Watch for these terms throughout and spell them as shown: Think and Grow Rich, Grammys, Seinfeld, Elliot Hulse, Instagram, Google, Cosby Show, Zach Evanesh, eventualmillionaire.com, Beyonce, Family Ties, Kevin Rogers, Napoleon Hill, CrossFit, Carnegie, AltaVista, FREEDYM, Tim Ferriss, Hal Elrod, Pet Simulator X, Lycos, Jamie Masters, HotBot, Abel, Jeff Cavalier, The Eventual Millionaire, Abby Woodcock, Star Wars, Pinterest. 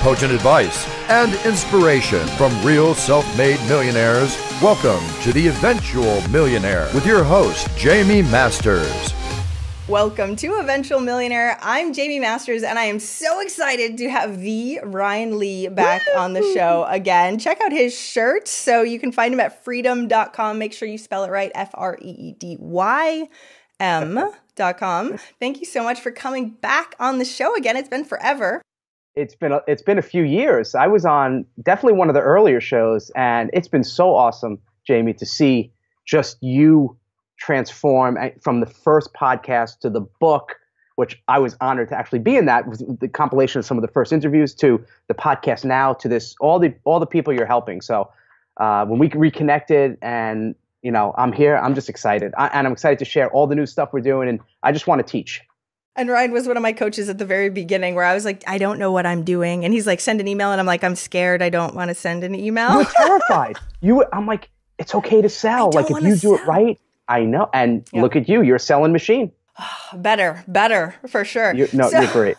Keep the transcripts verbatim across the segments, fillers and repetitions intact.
potent advice, and inspiration from real self-made millionaires. Welcome to The Eventual Millionaire with your host, Jamie Masters. Welcome to Eventual Millionaire. I'm Jamie Masters, and I am so excited to have V Ryan Lee back Woo! on the show again. Check out his shirt. So you can find him at freedym dot com. Make sure you spell it right, F R E E D Y M dot com. Thank you so much for coming back on the show again. It's been forever. It's been a, it's been a few years. I was on definitely one of the earlier shows, and it's been so awesome, Jamie, to see just you transform from the first podcast to the book, which I was honored to actually be in. That was the compilation of some of the first interviews, to the podcast now, to this, all the all the people you're helping. So uh, when we reconnected, and you know, I'm here, I'm just excited, I, and I'm excited to share all the new stuff we're doing, and I just want to teach. And Ryan was one of my coaches at the very beginning, where I was like, I don't know what I'm doing, and he's like, send an email, and I'm like, I'm scared, I don't want to send an email. You're terrified. You, I'm like, it's okay to sell. Like if you do it right. I know. And yep. Look at you. You're a selling machine. Oh, better, better for sure. You're, no, so, you're great.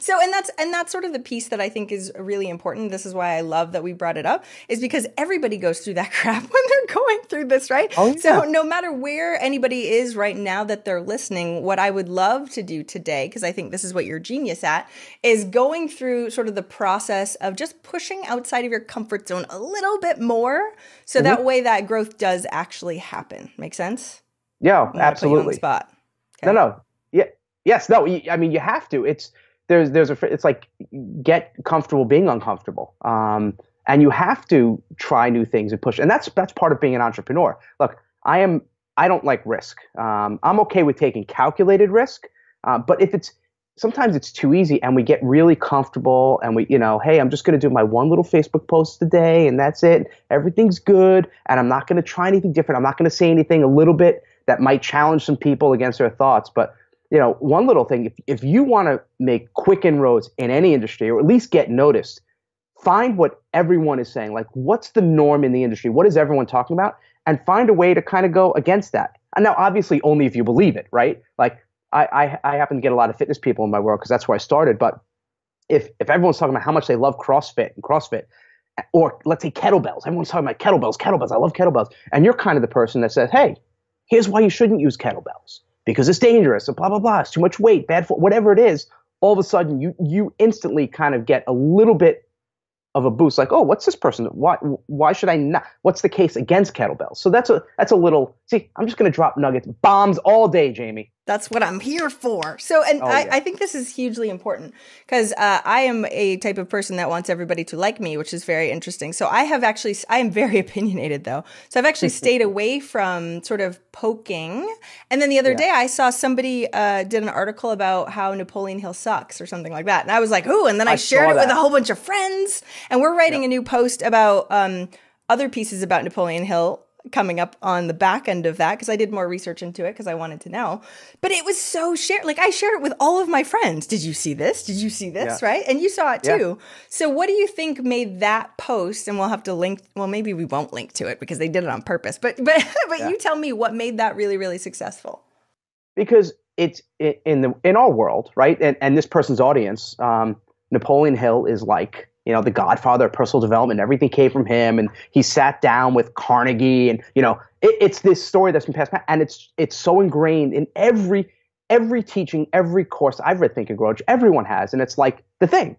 So, and that's, and that's sort of the piece that I think is really important. This is why I love that we brought it up, is because everybody goes through that crap when they're going through this, right? Oh, yeah. So no matter where anybody is right now that they're listening, what I would love to do today, because I think this is what you're genius at, is going through sort of the process of just pushing outside of your comfort zone a little bit more. So mm-hmm. that way that growth does actually happen. Make sense? Yeah, absolutely. Put you on the spot. Okay. No, no. Yeah. Yes. No. I mean, you have to. It's there's there's a. It's like get comfortable being uncomfortable. Um, and you have to try new things and push. And that's that's part of being an entrepreneur. Look, I am. I don't like risk. Um, I'm okay with taking calculated risk. Uh, but if it's sometimes it's too easy, and we get really comfortable, and we, you know, hey, I'm just going to do my one little Facebook post a day, and that's it. Everything's good, and I'm not going to try anything different. I'm not going to say anything a little bit that might challenge some people against their thoughts. But, you know, one little thing, if, if you want to make quick inroads in any industry, or at least get noticed, find what everyone is saying. Like, what's the norm in the industry? What is everyone talking about? And find a way to kind of go against that. And now, obviously, only if you believe it, right? Like, I, I, I happen to get a lot of fitness people in my world because that's where I started. But if, if everyone's talking about how much they love CrossFit and CrossFit, or let's say kettlebells, everyone's talking about kettlebells, kettlebells, I love kettlebells. And you're kind of the person that says, hey, here's why you shouldn't use kettlebells, because it's dangerous, and blah, blah, blah, it's too much weight, bad for whatever it is. All of a sudden, you you instantly kind of get a little bit of a boost, like, oh, what's this person? Why why should I not? What's the case against kettlebells? So that's a that's a little, see, I'm just going to drop nuggets, bombs all day, Jamie. That's what I'm here for. So, and oh, I, yeah. I think this is hugely important, because uh, I am a type of person that wants everybody to like me, which is very interesting. So I have actually, I am very opinionated though. So I've actually stayed away from sort of poking. And then the other yeah. day I saw somebody uh, did an article about how Napoleon Hill sucks or something like that. And I was like, ooh, and then I, I shared it that. with a whole bunch of friends. And we're writing yep. a new post about um, other pieces about Napoleon Hill coming up on the back end of that, because I did more research into it because I wanted to know. But it was so shared. Like, I shared it with all of my friends. Did you see this? Did you see this? Yeah. Right? And you saw it too. Yeah. So what do you think made that post? And we'll have to link. Well, maybe we won't link to it because they did it on purpose. But but but yeah. you tell me what made that really, really successful. Because it's in the in our world, right? And and this person's audience, um, Napoleon Hill is like, you know, the godfather of personal development. Everything came from him, and he sat down with Carnegie, and, you know, it, it's this story that's been passed down, and it's it's so ingrained in every every teaching, every course I've read, Think and Grow Rich, everyone has, and it's like the thing,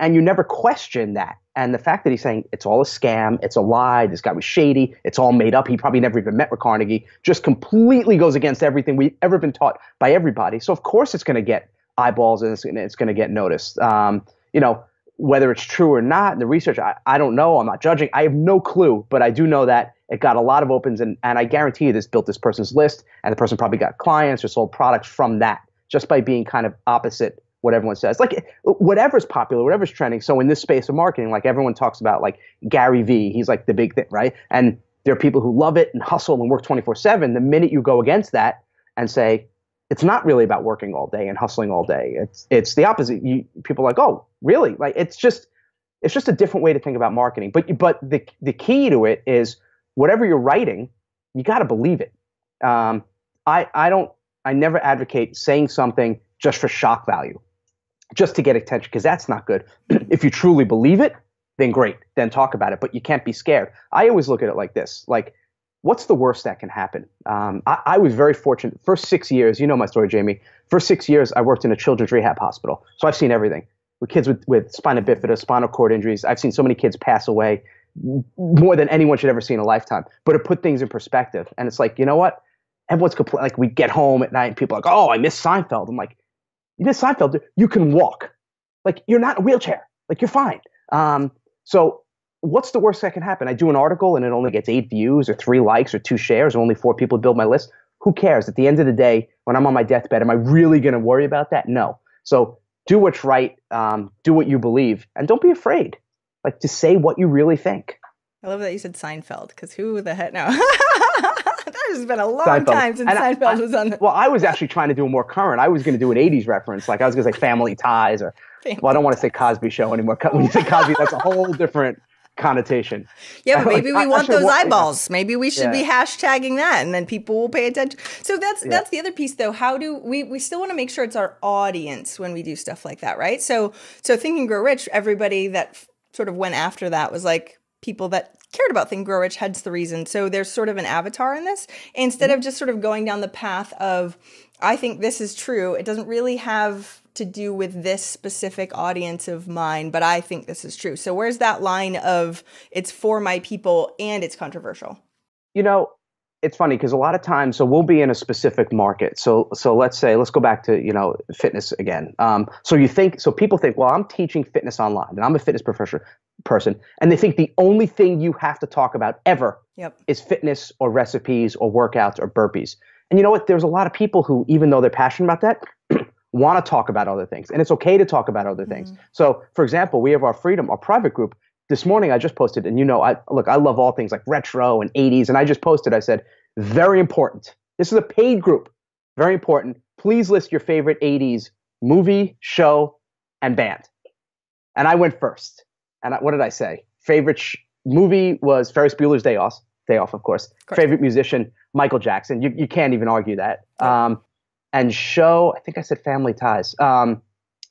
and you never question that. And the fact that he's saying it's all a scam, it's a lie, this guy was shady, it's all made up, he probably never even met with Carnegie, just completely goes against everything we've ever been taught by everybody. So of course it's going to get eyeballs, and it's, it's going to get noticed. Um, you know, whether it's true or not, and the research, I, I don't know. I'm not judging. I have no clue, but I do know that it got a lot of opens, and, and I guarantee you this built this person's list, and the person probably got clients or sold products from that just by being kind of opposite what everyone says. Like, whatever's popular, whatever's trending. So in this space of marketing, like everyone talks about, like Gary Vee, he's like the big thing, right? And there are people who love it and hustle and work twenty-four seven. The minute you go against that and say, it's not really about working all day and hustling all day. It's it's the opposite. You, people are like, oh, really? Like, it's just it's just a different way to think about marketing. But but the the key to it is whatever you're writing, you got to believe it. Um, I I don't I never advocate saying something just for shock value. just to get attention, because that's not good. If you truly believe it, then great, then talk about it, but you can't be scared. I always look at it like this, like, what's the worst that can happen? Um, I, I was very fortunate. First six years, you know my story, Jamie. First six years, I worked in a children's rehab hospital. So I've seen everything. With kids with, with spina bifida, spinal cord injuries. I've seen so many kids pass away, more than anyone should ever see in a lifetime. But it put things in perspective. And it's like, you know what? Everyone's complaining. Like, we get home at night and people are like, oh, I miss Seinfeld. I'm like, you miss Seinfeld? Dude? You can walk. Like, you're not in a wheelchair. Like, you're fine. Um, so what's the worst that can happen? I do an article and it only gets eight views or three likes or two shares or only four people build my list. Who cares? At the end of the day, when I'm on my deathbed, am I really going to worry about that? No. So do what's right. Um, do what you believe. And don't be afraid. Like, to say what you really think. I love that you said Seinfeld, because who the heck? No. That has been a long Seinfeld. time since and Seinfeld I, I, was on the... Well, I was actually trying to do a more current. I was going to do an eighties reference. Like, I was going to say Family Ties or, Family well, I don't want to say Cosby Show anymore. When you say Cosby, that's a whole different connotation. Yeah, but maybe we want sure those what, eyeballs. Yeah. Maybe we should yeah. be hashtagging that, and then people will pay attention. So that's yeah. that's the other piece, though. How do we we still want to make sure it's our audience when we do stuff like that, right? So so Think and Grow Rich, everybody that sort of went after that was like people that cared about Think and Grow Rich, hence the reason. So there's sort of an avatar in this instead mm-hmm. of just sort of going down the path of I think this is true. It doesn't really have to do with this specific audience of mine, but I think this is true. So where's that line of it's for my people and it's controversial? You know, it's funny because a lot of times, so we'll be in a specific market. So so let's say, let's go back to, you know, fitness again. Um, so you think, so people think, well, I'm teaching fitness online and I'm a fitness professor person. And they think the only thing you have to talk about ever yep. is fitness or recipes or workouts or burpees. And you know what? There's a lot of people who, even though they're passionate about that, want to talk about other things. And it's okay to talk about other things. Mm-hmm. So, for example, we have our FREEDYM, our private group. This morning I just posted, and you know, I look, I love all things like retro and eighties. And I just posted, I said, very important. This is a paid group. Very important. Please list your favorite eighties movie, show, and band. And I went first. And I, what did I say? Favorite sh- movie was Ferris Bueller's Day Off. Day Off, of course. Of course. Favorite musician, Michael Jackson. You you can't even argue that. Yeah. Um, and show, I think I said Family Ties. Um,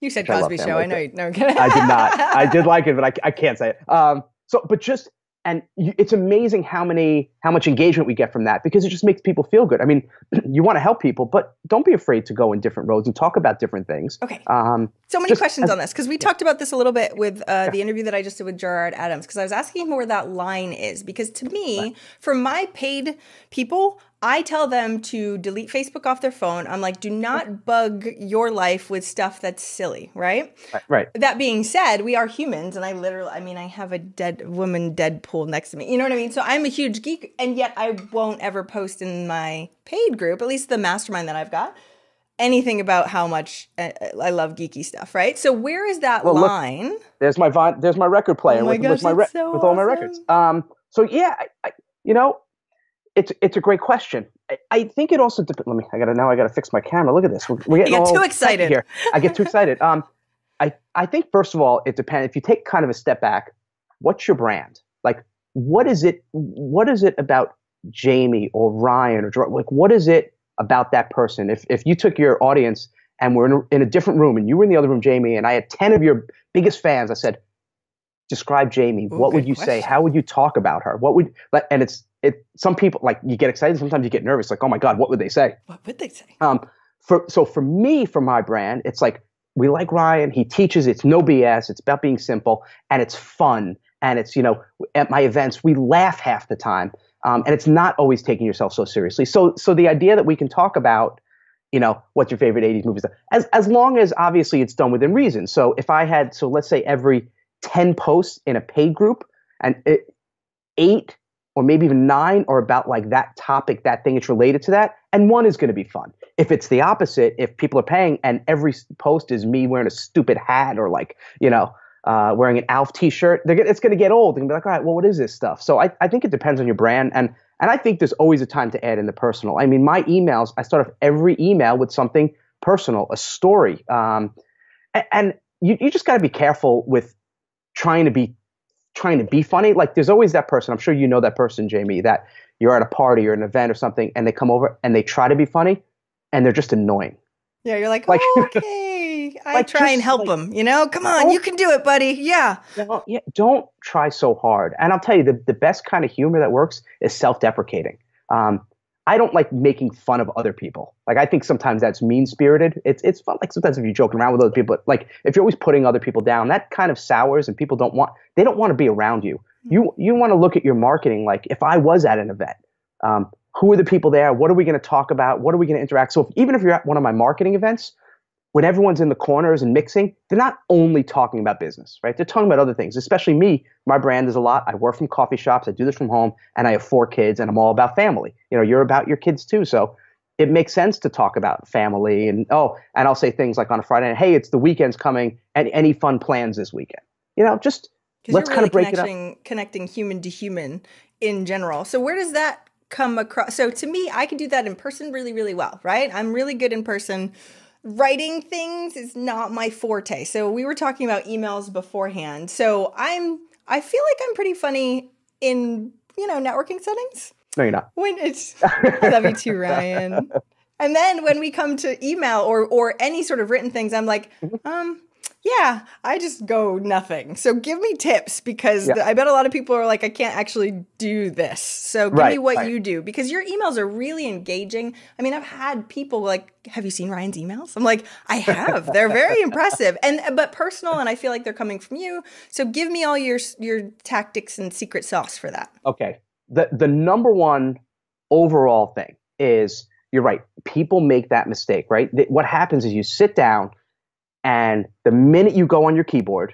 you said Cosby Show. I know you. No, I did not. I did like it, but I, I can't say it. Um, so, but just and you, it's amazing how many how much engagement we get from that, because it just makes people feel good. I mean, you want to help people, but don't be afraid to go in different roads and talk about different things. Okay. Um, so many just, questions as, on this, because we yeah. talked about this a little bit with uh, yeah. the interview that I just did with Gerard Adams, because I was asking him where that line is, because to me, right. for my paid people, I tell them to delete Facebook off their phone. I'm like, do not bug your life with stuff that's silly, right? Right. That being said, we are humans, and I literally, I mean, I have a dead woman Deadpool next to me. You know what I mean? So I'm a huge geek, and yet I won't ever post in my paid group, at least the mastermind that I've got, anything about how much I love geeky stuff, right? So where is that well, line? Look, there's my there's my record player oh my with, gosh, with my re- so with all awesome. my records. Um. So yeah, I, I, you know. It's it's a great question. I, I think it also depends. Let me. I gotta now. I gotta fix my camera. Look at this. We're, we're getting you get all too excited here. I get too excited. Um, I I think first of all, it depends. If you take kind of a step back, what's your brand? Like, what is it? What is it about Jamie or Ryan or Gerard? Like, what is it about that person? If if you took your audience and we're in a, in a different room and you were in the other room, Jamie, and I had ten of your biggest fans, I said, describe Jamie. Ooh, what would you question. say? How would you talk about her? What would? And it's. It, some people, like, you get excited. Sometimes you get nervous. Like, oh my God, what would they say? What would they say? Um, for so for me, for my brand, it's like, we like Ryan. He teaches. It's no B S. It's about being simple, and it's fun, and it's, you know, at my events we laugh half the time, um, and it's not always taking yourself so seriously. So so the idea that we can talk about, you know, what's your favorite eighties movies, as as long as obviously it's done within reason. So if I had, so let's say every ten posts in a paid group, and it, eight. or maybe even nine or about like that topic, that thing it's related to that. And one is going to be fun. If it's the opposite, if people are paying and every post is me wearing a stupid hat or like, you know, uh, wearing an A L F t-shirt, they're gonna, it's going to get old and be like, all right, well, what is this stuff? So I, I think it depends on your brand. And, and I think there's always a time to add in the personal. I mean, my emails, I start off every email with something personal, a story. Um, and, and you, you just got to be careful with trying to be trying to be funny. Like, there's always that person, I'm sure you know that person, Jamie, that you're at a party or an event or something and they come over and they try to be funny and they're just annoying. Yeah, you're like, like, oh, okay, I like, try and help like, them, you know, come on, you can do it, buddy. Yeah. Don't, yeah. Don't try so hard. And I'll tell you, the, the best kind of humor that works is self-deprecating. Um, I don't like making fun of other people. Like, I think sometimes that's mean-spirited. It's it's fun. Like, sometimes if you're joking around with other people, like if you're always putting other people down, that kind of sours, and people don't want, they don't want to be around you. You, you want to look at your marketing like, if I was at an event, um, who are the people there? What are we going to talk about? What are we going to interact? So if, even if you're at one of my marketing events, when everyone's in the corners and mixing, they're not only talking about business, right? They're talking about other things, especially me. My brand is a lot. I work from coffee shops. I do this from home, and I have four kids, and I'm all about family. You know, you're about your kids too. So it makes sense to talk about family. And, oh, and I'll say things like on a Friday night, hey, it's the weekend's coming, and any fun plans this weekend? You know, just let's really kind of break it up. Connecting human to human in general. So where does that come across? So to me, I can do that in person really, really well, right? I'm really good in person. Writing things is not my forte. So we were talking about emails beforehand. So I'm, I feel like I'm pretty funny in, you know, networking settings. No, you're not. When it's, I love you too, Ryan. And then when we come to email or, or any sort of written things, I'm like, um, yeah, I just go nothing. So give me tips, because yeah. I bet a lot of people are like, I can't actually do this. So give right, me what right. you do, because your emails are really engaging. I mean, I've had people like, have you seen Ryan's emails? I'm like, I have. They're very impressive, and but personal, and I feel like they're coming from you. So give me all your your tactics and secret sauce for that. Okay. The the number one overall thing is, you're right. People make that mistake, right? What happens is you sit down, and the minute you go on your keyboard,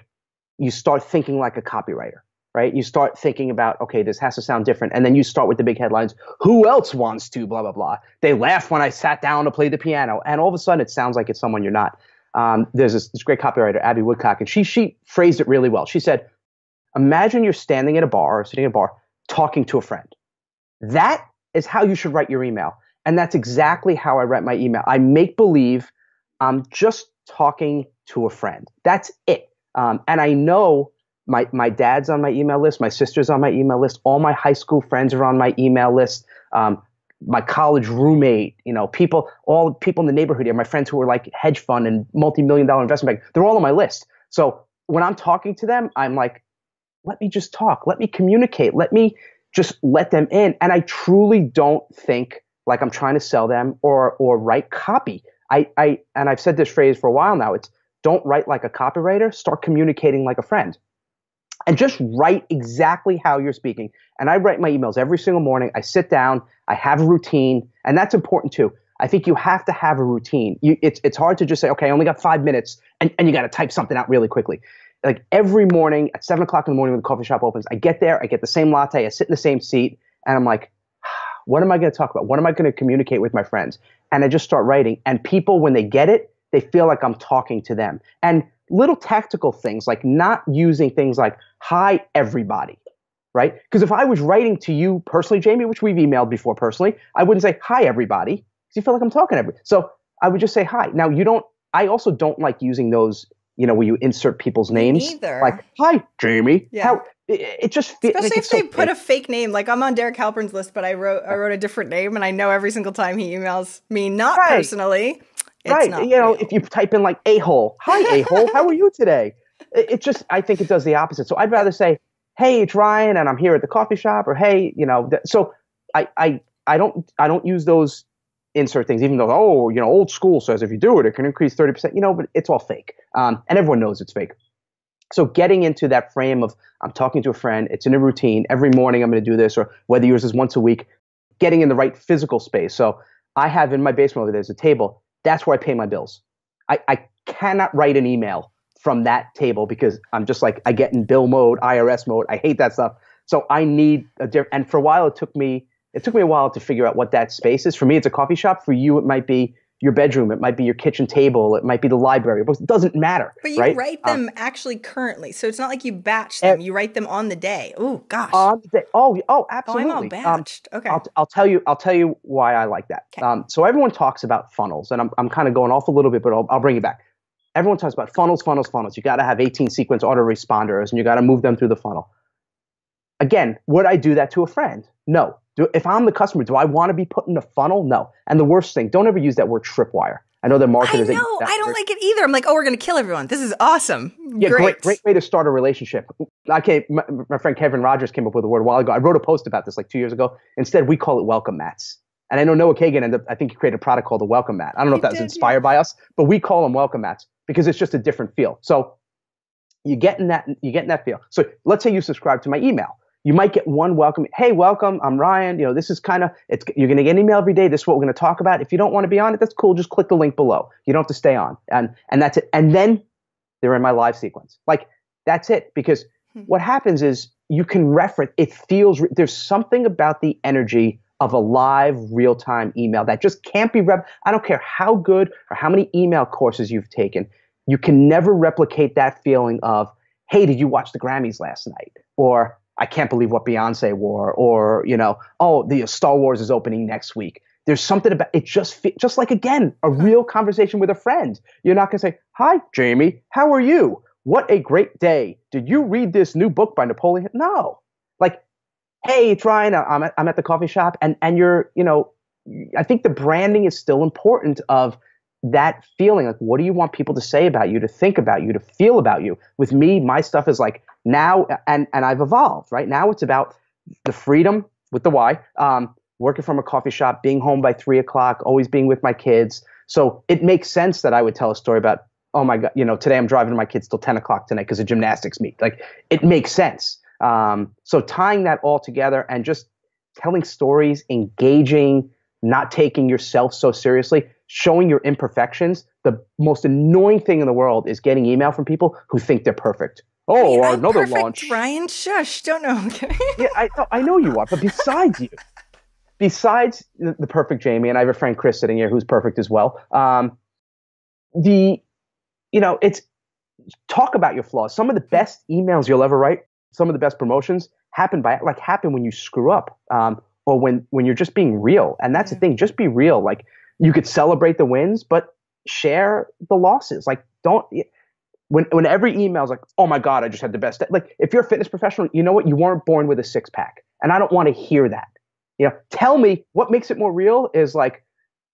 you start thinking like a copywriter, right? You start thinking about, okay, this has to sound different. And then you start with the big headlines. Who else wants to blah, blah, blah. They laughed when I sat down to play the piano. And all of a sudden, it sounds like it's someone you're not. Um, there's this, this great copywriter, Abby Woodcock, and she, she phrased it really well. She said, imagine you're standing at a bar or sitting at a bar talking to a friend. That is how you should write your email. And that's exactly how I write my email. I make believe I'm just talking to a friend. That's it. Um, and I know my my dad's on my email list. My sister's on my email list. All my high school friends are on my email list. Um, my college roommate, you know, people, all people in the neighborhood here, my friends who are like hedge fund and multi-million dollar investment bank, they're all on my list. So when I'm talking to them, I'm like, let me just talk. Let me communicate. Let me just let them in. And I truly don't think like I'm trying to sell them or or write copy. I, I, and I've said this phrase for a while now, it's don't write like a copywriter, start communicating like a friend. And just write exactly how you're speaking. And I write my emails every single morning. I sit down, I have a routine, and that's important too. I think you have to have a routine. You, it's, it's hard to just say, okay, I only got five minutes, and, and you got to type something out really quickly. Like every morning at seven o'clock in the morning when the coffee shop opens, I get there, I get the same latte, I sit in the same seat, and I'm like, what am I going to talk about? What am I going to communicate with my friends? And I just start writing. And people, when they get it, they feel like I'm talking to them. And little tactical things, like not using things like, hi, everybody, right? Because if I was writing to you personally, Jamie, which we've emailed before personally, I wouldn't say, hi, everybody, because you feel like I'm talking to everybody. So I would just say, hi. Now, you don't, I also don't like using those, you know, where you insert people's names. Either. Like, hi, Jamie. Yeah. How, It just especially like if they so put fake. a fake name. Like I'm on Derek Halpern's list, but I wrote I wrote a different name, and I know every single time he emails me, not right. personally. It's right? Not you real. know, if you type in like a hole, hi a hole, how are you today? It, it just I think it does the opposite. So I'd rather say, hey, it's Ryan, and I'm here at the coffee shop, or hey, you know. So I I I don't I don't use those insert things, even though oh you know old school says if you do it, it can increase thirty percent. You know, but it's all fake, um, and everyone knows it's fake. So getting into that frame of I'm talking to a friend, it's in a routine, every morning I'm going to do this, or whether yours is once a week, getting in the right physical space. So I have in my basement over there, there's a table. That's where I pay my bills. I, I cannot write an email from that table because I'm just like, I get in bill mode, I R S mode. I hate that stuff. So I need a different, and for a while it took me, it took me a while to figure out what that space is. For me, it's a coffee shop. For you, it might be your bedroom, it might be your kitchen table, it might be the library, it doesn't matter. But you right? write them um, actually currently, so it's not like you batch them, you write them on the day. Oh gosh. On the day. Oh, oh, absolutely. Oh, I'm all batched. Um, okay. I'll, I'll tell you. I'll tell you why I like that. Okay. Um, so everyone talks about funnels, and I'm I'm kind of going off a little bit, but I'll, I'll bring you back. Everyone talks about funnels, funnels, funnels. You got to have eighteen sequence autoresponders, and you got to move them through the funnel. Again, would I do that to a friend? No. Do, if I'm the customer, do I want to be put in a funnel? No. And the worst thing, don't ever use that word tripwire. I know the marketers. I know. I don't like it either. I'm like, oh, we're going to kill everyone. This is awesome. Yeah, great. great, great way to start a relationship. I came, my, my friend Kevin Rogers came up with a word a while ago. I wrote a post about this like two years ago. Instead, we call it welcome mats. And I know Noah Kagan ended up, I think he created a product called the welcome mat. I don't know he if that did, was inspired yeah. by us, but we call them welcome mats because it's just a different feel. So you get in that, you get in that feel. So let's say you subscribe to my email. You might get one welcome. Hey, welcome. I'm Ryan. You know, this is kind of, it's, you're going to get an email every day. This is what we're going to talk about. If you don't want to be on it, that's cool. Just click the link below. You don't have to stay on. And, and that's it. And then they're in my live sequence. Like, that's it. Because what happens is you can reference, it feels, there's something about the energy of a live real-time email that just can't be, rep- I don't care how good or how many email courses you've taken. You can never replicate that feeling of, hey, did you watch the Grammys last night? Or, I can't believe what Beyonce wore, or, you know, oh, the Star Wars is opening next week. There's something about it, just just like, again, a real conversation with a friend. You're not going to say, hi, Jamie, how are you? What a great day. Did you read this new book by Napoleon? No. Like, hey, it's Ryan, I'm at, I'm at the coffee shop. And, and you're, you know, I think the branding is still important of that feeling. Like, what do you want people to say about you, to think about you, to feel about you? With me, my stuff is like, now, and, and I've evolved, right? Now it's about the freedom with the why, um, working from a coffee shop, being home by three o'clock, always being with my kids. So it makes sense that I would tell a story about, oh my God, you know, today I'm driving my kids till ten o'clock tonight because of gymnastics meet. Like, it makes sense. Um, so tying that all together and just telling stories, engaging, not taking yourself so seriously, showing your imperfections. The most annoying thing in the world is getting email from people who think they're perfect. Oh, I mean, another perfect, launch. Ryan, shush. Don't know. Okay. yeah, I, I know you are. But besides you, besides the, the perfect Jamie, and I have a friend, Chris, sitting here who's perfect as well. Um, the, you know, it's talk about your flaws. Some of the best emails you'll ever write, some of the best promotions happen by like happen when you screw up um, or when, when you're just being real. And that's mm-hmm. the thing. Just be real. Like, you could celebrate the wins, but share the losses. Like, don't. When, when every email is like, oh my God, I just had the best day. Like, if you're a fitness professional, you know what? You weren't born with a six pack. And I don't want to hear that. You know, tell me what makes it more real is like,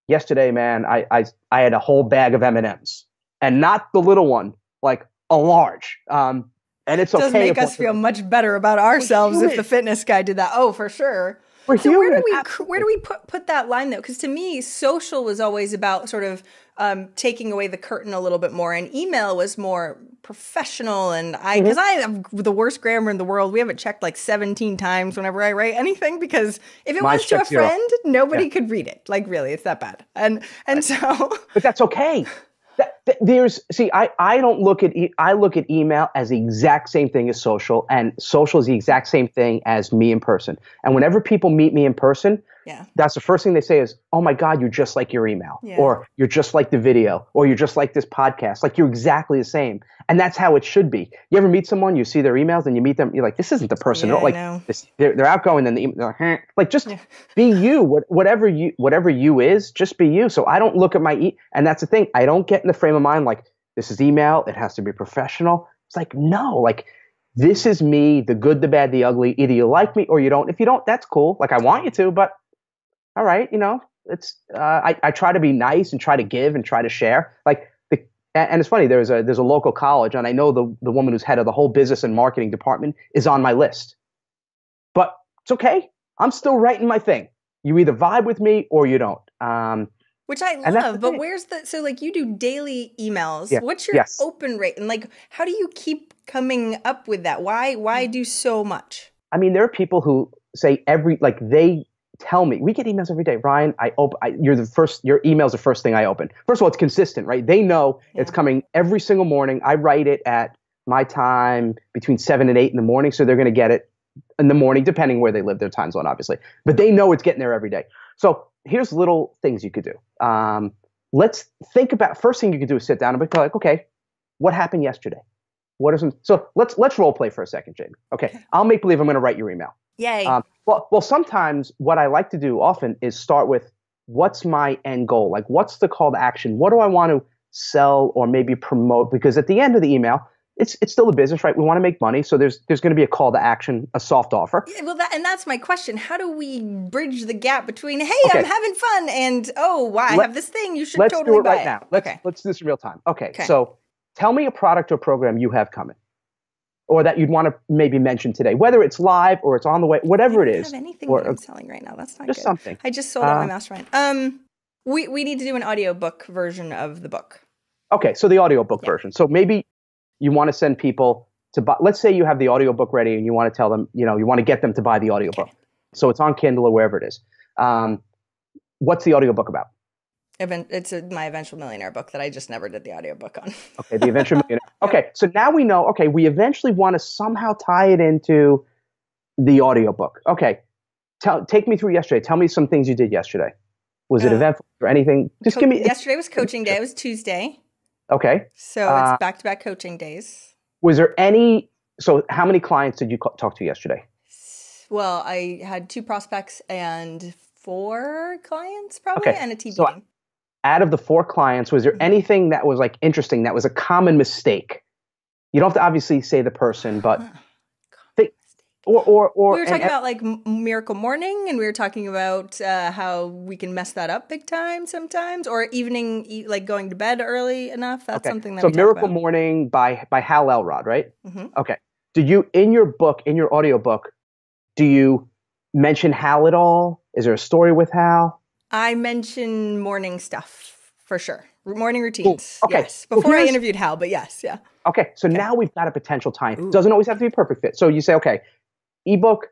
yesterday, man, I I, I had a whole bag of M and M's and not the little one, like a large. Um, and it's okay. It does okay make us feel much better about ourselves if the fitness guy did that. Oh, for sure. We're so human. where do we Absolutely. where do we put, put that line though? Because to me, social was always about sort of um, taking away the curtain a little bit more, and email was more professional. And I because mm-hmm. I have the worst grammar in the world. We have it checked like seventeen times whenever I write anything because if it Mine was to a friend, zero. nobody yeah. could read it. Like really, it's that bad. And and so, but that's okay. That, that, there's see, I I don't look at e- I look at email as the exact same thing as social, and social is the exact same thing as me in person. And whenever people meet me in person, yeah, that's the first thing they say is, "Oh my God, you're just like your email," yeah. or "You're just like the video," or "You're just like this podcast." Like, you're exactly the same, and that's how it should be. You ever meet someone, you see their emails, and you meet them, you're like, "This isn't the person." Yeah, like this, they're they're outgoing, and the, they're like, like just yeah. be you. What, whatever you whatever you is, just be you. So I don't look at my e- and that's the thing. I don't get in the frame of mind like, this is email, it has to be professional. It's like, no, like, this is me, the good, the bad, the ugly. Either you like me or you don't. If you don't, that's cool. Like, I want you to, but all right, you know, it's uh, I, I try to be nice and try to give and try to share. Like, the, and it's funny, there's a there's a local college, and I know the the woman who's head of the whole business and marketing department is on my list, but it's okay, I'm still writing my thing. You either vibe with me or you don't. um Which I love, but where's the, so like, you do daily emails. Yeah. What's your yes. open rate? And like, how do you keep coming up with that? Why, why do so much? I mean, there are people who say every, like they tell me, we get emails every day. Ryan, I open, I, you're the first, your email's the first thing I open. First of all, it's consistent, right? They know yeah. it's coming every single morning. I write it at my time between seven and eight in the morning. So they're going to get it in the morning, depending where they live, their time zone, obviously, but they know it's getting there every day. So here's little things you could do. Um, let's think about, first thing you could do is sit down and be like, okay, what happened yesterday? What are some, so let's let's role play for a second, Jamie. Okay, I'll make believe I'm going to write your email. Yay. Um, well, well, sometimes what I like to do often is start with, what's my end goal? Like, what's the call to action? What do I want to sell or maybe promote? Because at the end of the email, it's it's still a business, right? We want to make money, so there's there's going to be a call to action, a soft offer. Yeah, well, that, and that's my question. How do we bridge the gap between, hey, okay, I'm having fun, and oh, wow, I Let, have this thing, you should let's totally do it buy right it. now. Let's, okay. let's do this in real time. Okay, okay, so tell me a product or program you have coming, or that you'd want to maybe mention today, whether it's live or it's on the way, whatever I don't it is. Have anything or, that I'm selling right now. That's not just good. Just something. I just sold out uh, my mastermind. Um, we we need to do an audiobook version of the book. Okay, so the audiobook yeah. version. So maybe you want to send people to buy, let's say you have the audiobook ready and you want to tell them, you know, you want to get them to buy the audiobook. Okay. So it's on Kindle or wherever it is. Um, what's the audiobook about? It's a, my Eventual Millionaire book that I just never did the audiobook on. Okay, the Eventual Millionaire. Okay, so now we know, okay, we eventually want to somehow tie it into the audiobook. Okay, tell, take me through yesterday. Tell me some things you did yesterday. Was it uh, eventful or anything? Just give me. Yesterday was coaching day. It was Tuesday. Okay. So it's uh, back-to-back coaching days. Was there any, so how many clients did you talk to yesterday? Well, I had two prospects and four clients probably, okay, and a T B. So I, out of the four clients, was there anything that was like interesting, that was a common mistake? You don't have to obviously say the person, but think, or, or, or. We were talking and, about like Miracle Morning, and we were talking about uh, how we can mess that up big time sometimes, or evening, like going to bed early enough. That's okay. something that so we Miracle about. Morning by, by Hal Elrod, right? Mm-hmm. Okay. Do you, in your book, in your audiobook, do you mention Hal at all? Is there a story with Hal? I mention morning stuff for sure. Morning routines. Ooh, okay. Yes. Before well, I interviewed Hal, but yes. Yeah. Okay. So okay. now we've got a potential time. Ooh. Doesn't always have to be a perfect fit. So you say, okay, ebook,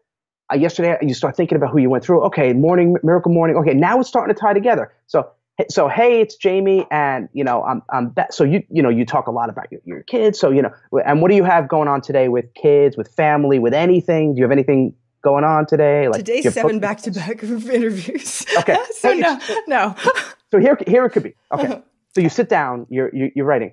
uh, yesterday you start thinking about who you went through. Okay. Morning, Miracle Morning. Okay. Now it's starting to tie together. So, so hey, it's Jamie. And you know, I'm, I'm that. So you, you know, you talk a lot about your, your kids. So, you know, and what do you have going on today with kids, with family, with anything? Do you have anything going on today? Like today's seven back-to-back interviews. Okay. so no, no. So here, here it could be. Okay. So you sit down, you're, you're writing,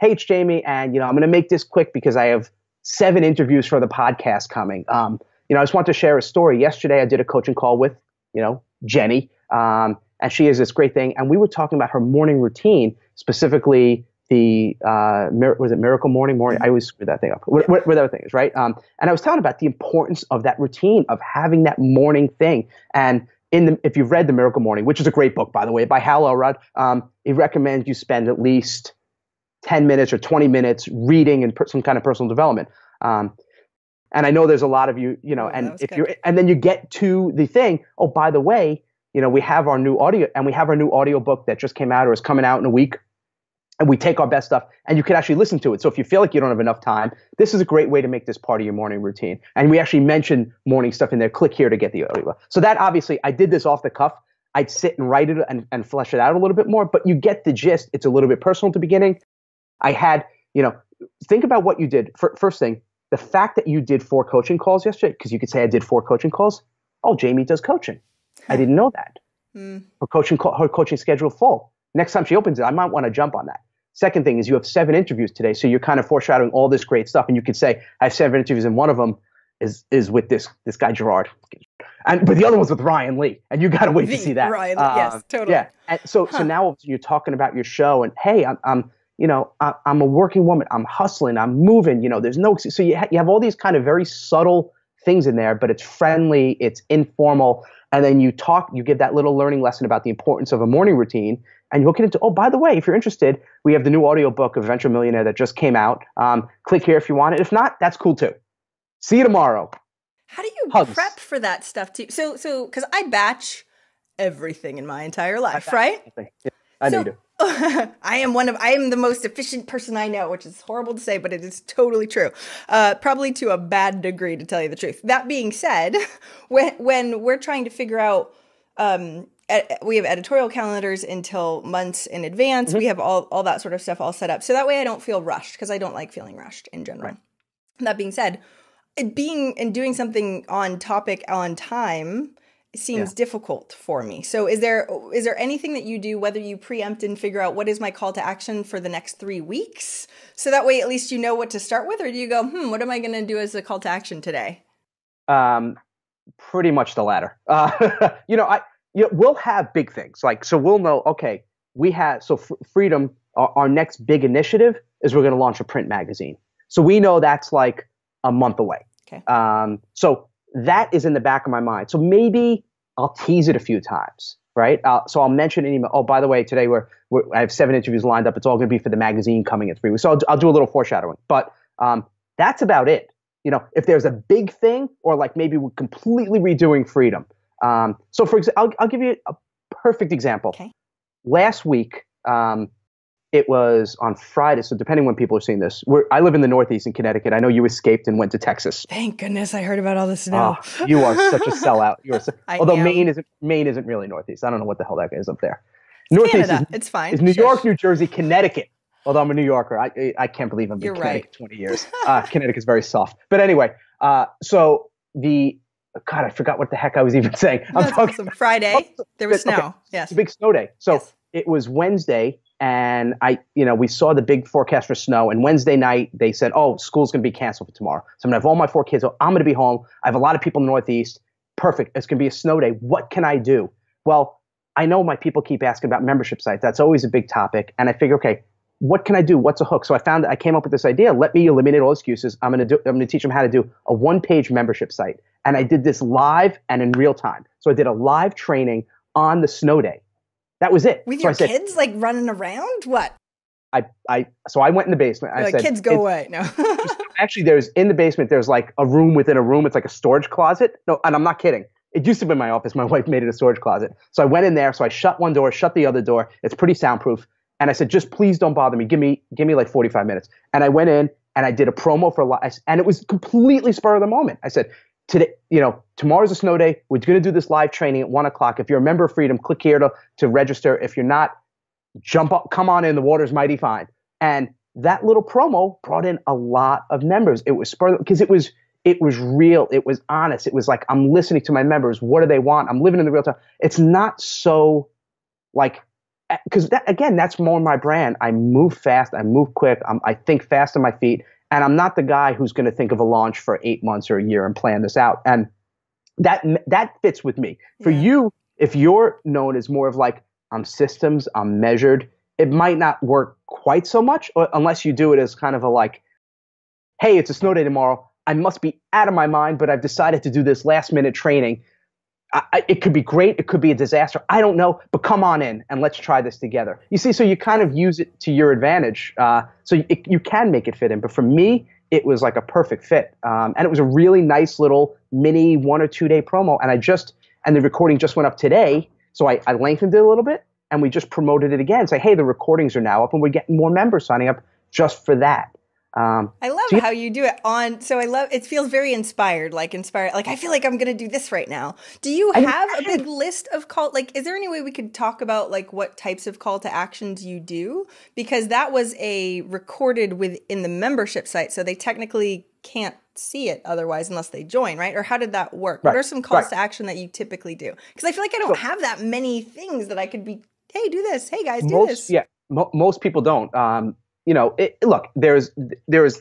hey, it's Jamie. And, you know, I'm going to make this quick because I have seven interviews for the podcast coming. Um, you know, I just want to share a story. Yesterday I did a coaching call with, you know, Jenny. Um, and she is this great thing. And we were talking about her morning routine, specifically the, uh, was it Miracle Morning? Morning? I always screw that thing up. What, what, what that thing is, right? Um, and I was telling about the importance of that routine, of having that morning thing. And in the, if you've read The Miracle Morning, which is a great book, by the way, by Hal Elrod, um, he recommends you spend at least ten minutes or twenty minutes reading and per, some kind of personal development. Um, and I know there's a lot of you, you know, oh, and if good. you're, and then you get to the thing, oh, by the way, you know, we have our new audio and we have our new audio book that just came out or is coming out in a week. And we take our best stuff and you can actually listen to it. So if you feel like you don't have enough time, this is a great way to make this part of your morning routine. And we actually mention morning stuff in there. Click here to get the audio. So that obviously, I did this off the cuff. I'd sit and write it and, and flesh it out a little bit more, but you get the gist. It's a little bit personal at the beginning. I had, you know, think about what you did. First thing, the fact that you did four coaching calls yesterday, because you could say I did four coaching calls. Oh, Jamie does coaching. I didn't know that. Mm. Her coaching, her coaching schedule full. Next time she opens it, I might want to jump on that. Second thing is you have seven interviews today, so you're kind of foreshadowing all this great stuff. And you could say, I have seven interviews, and one of them is is with this this guy Gerard, and but the other one's with Ryan Lee, and you got to wait v, to see that. Ryan, uh, yes, totally. Yeah. And so huh. so now you're talking about your show, and hey, I'm, I'm you know I, I'm a working woman, I'm hustling, I'm moving. You know, there's no so you ha you have all these kind of very subtle things in there, but it's friendly, it's informal, and then you talk, you give that little learning lesson about the importance of a morning routine. And you'll get into, oh, by the way, if you're interested, we have the new audiobook of Eventual Millionaire that just came out. Um, click here if you want it. If not, that's cool too. See you tomorrow. How do you Hugs. prep for that stuff too? So, so because I batch everything in my entire life, I right? Yeah, I so, do. I am one of, I am the most efficient person I know, which is horrible to say, but it is totally true. Uh, probably to a bad degree, to tell you the truth. That being said, when, when we're trying to figure out, um, we have editorial calendars until months in advance. Mm-hmm. We have all, all that sort of stuff all set up. So that way I don't feel rushed, because I don't like feeling rushed in general. Right. That being said, it being and doing something on topic on time seems yeah. difficult for me. So is there is there anything that you do, whether you preempt and figure out what is my call to action for the next three weeks? So that way at least you know what to start with, or do you go, hmm, what am I going to do as a call to action today? Um, pretty much the latter. Uh, you know, I... You know, we'll have big things like, so we'll know, okay, we have, so F Freedom, our, our next big initiative is we're going to launch a print magazine. So we know that's like a month away. Okay. Um, so that is in the back of my mind. So maybe I'll tease it a few times, right? Uh, so I'll mention an email. Oh, by the way, today we're, we're I have seven interviews lined up. It's all going to be for the magazine coming in three weeks. So I'll, I'll do a little foreshadowing, but um, that's about it. You know, if there's a big thing, or like maybe we're completely redoing FREEDYM. Um, so for example, I'll, I'll give you a perfect example. Okay. Last week, um, it was on Friday. So depending when people are seeing this, we're, I live in the Northeast in Connecticut. I know you escaped and went to Texas. Thank goodness I heard about all this now. Oh, you are such a sellout. You are so, although am. Maine isn't Maine isn't really Northeast. I don't know what the hell that is up there. It's Northeast Canada. Is, it's fine. It's New sure. York, New Jersey, Connecticut. Although I'm a New Yorker, I I can't believe I've been in Connecticut right. twenty years. Uh, Connecticut's very soft. But anyway, uh, so the God, I forgot what the heck I was even saying. I'm That's talking awesome. Friday. Oh, there was snow. Okay. Yes, it's a big snow day. So yes. It was Wednesday, and I, you know, we saw the big forecast for snow. And Wednesday night, they said, "Oh, school's going to be canceled for tomorrow." So I'm gonna have all my four kids. I'm going to be home. I have a lot of people in the Northeast. Perfect. It's going to be a snow day. What can I do? Well, I know my people keep asking about membership sites. That's always a big topic, and I figure, okay. What can I do? What's a hook? So I found I came up with this idea. Let me eliminate all excuses. I'm going to do, I'm going to teach them how to do a one-page membership site. And I did this live and in real time. So I did a live training on the snow day. That was it. With so your I said, kids like running around? What? I, I, so I went in the basement. You're I like, said, kids go it, away. No. just, actually, there's in the basement, there's like a room within a room. It's like a storage closet. No, and I'm not kidding. It used to be in my office. My wife made it a storage closet. So I went in there. So I shut one door, shut the other door. It's pretty soundproof. And I said, just please don't bother me. Give me, give me like forty-five minutes. And I went in and I did a promo for a lot. And it was completely spur of the moment. I said, today, you know, tomorrow's a snow day. We're going to do this live training at one o'clock. If you're a member of FREEDYM, click here to, to register. If you're not, jump up, come on in. The water's mighty fine. And that little promo brought in a lot of members. It was spur because it was, it was real. It was honest. It was like, I'm listening to my members. What do they want? I'm living in the real time. It's not so like, because that, again, that's more my brand. I move fast. I move quick. I'm, I think fast on my feet. And I'm not the guy who's going to think of a launch for eight months or a year and plan this out. And that that fits with me. For yeah. you, if you're known as more of like, I'm systems, I'm measured, it might not work quite so much or, unless you do it as kind of a like, hey, it's a snow day tomorrow. I must be out of my mind, but I've decided to do this last minute training. I, it could be great. It could be a disaster. I don't know, but come on in and let's try this together. You see, so you kind of use it to your advantage. Uh, so it, you can make it fit in. But for me, it was like a perfect fit. Um, and it was a really nice little mini one or two day promo. And I just, and the recording just went up today. So I, I lengthened it a little bit and we just promoted it again. Say, hey, the recordings are now up and we're getting more members signing up just for that. Um, I love so you, how you do it on. So I love, it feels very inspired, like inspired. Like, I feel like I'm going to do this right now. Do you have I, I, a big list of call? Like, is there any way we could talk about like what types of call to actions you do? Because that was a recorded within the membership site. So they technically can't see it otherwise unless they join, right? Or how did that work? Right, what are some calls right. to action that you typically do? Because I feel like I don't so, have that many things that I could be, hey, do this. Hey guys, do most, this. Yeah. Mo most people don't. Um, You know, it, look, there's there's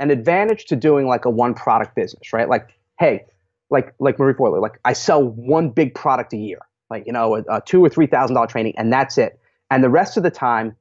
an advantage to doing like a one product business, right? Like, hey, like like Marie Forleo, like I sell one big product a year, like you know, a, a two or three thousand dollar training, and that's it. And the rest of the time,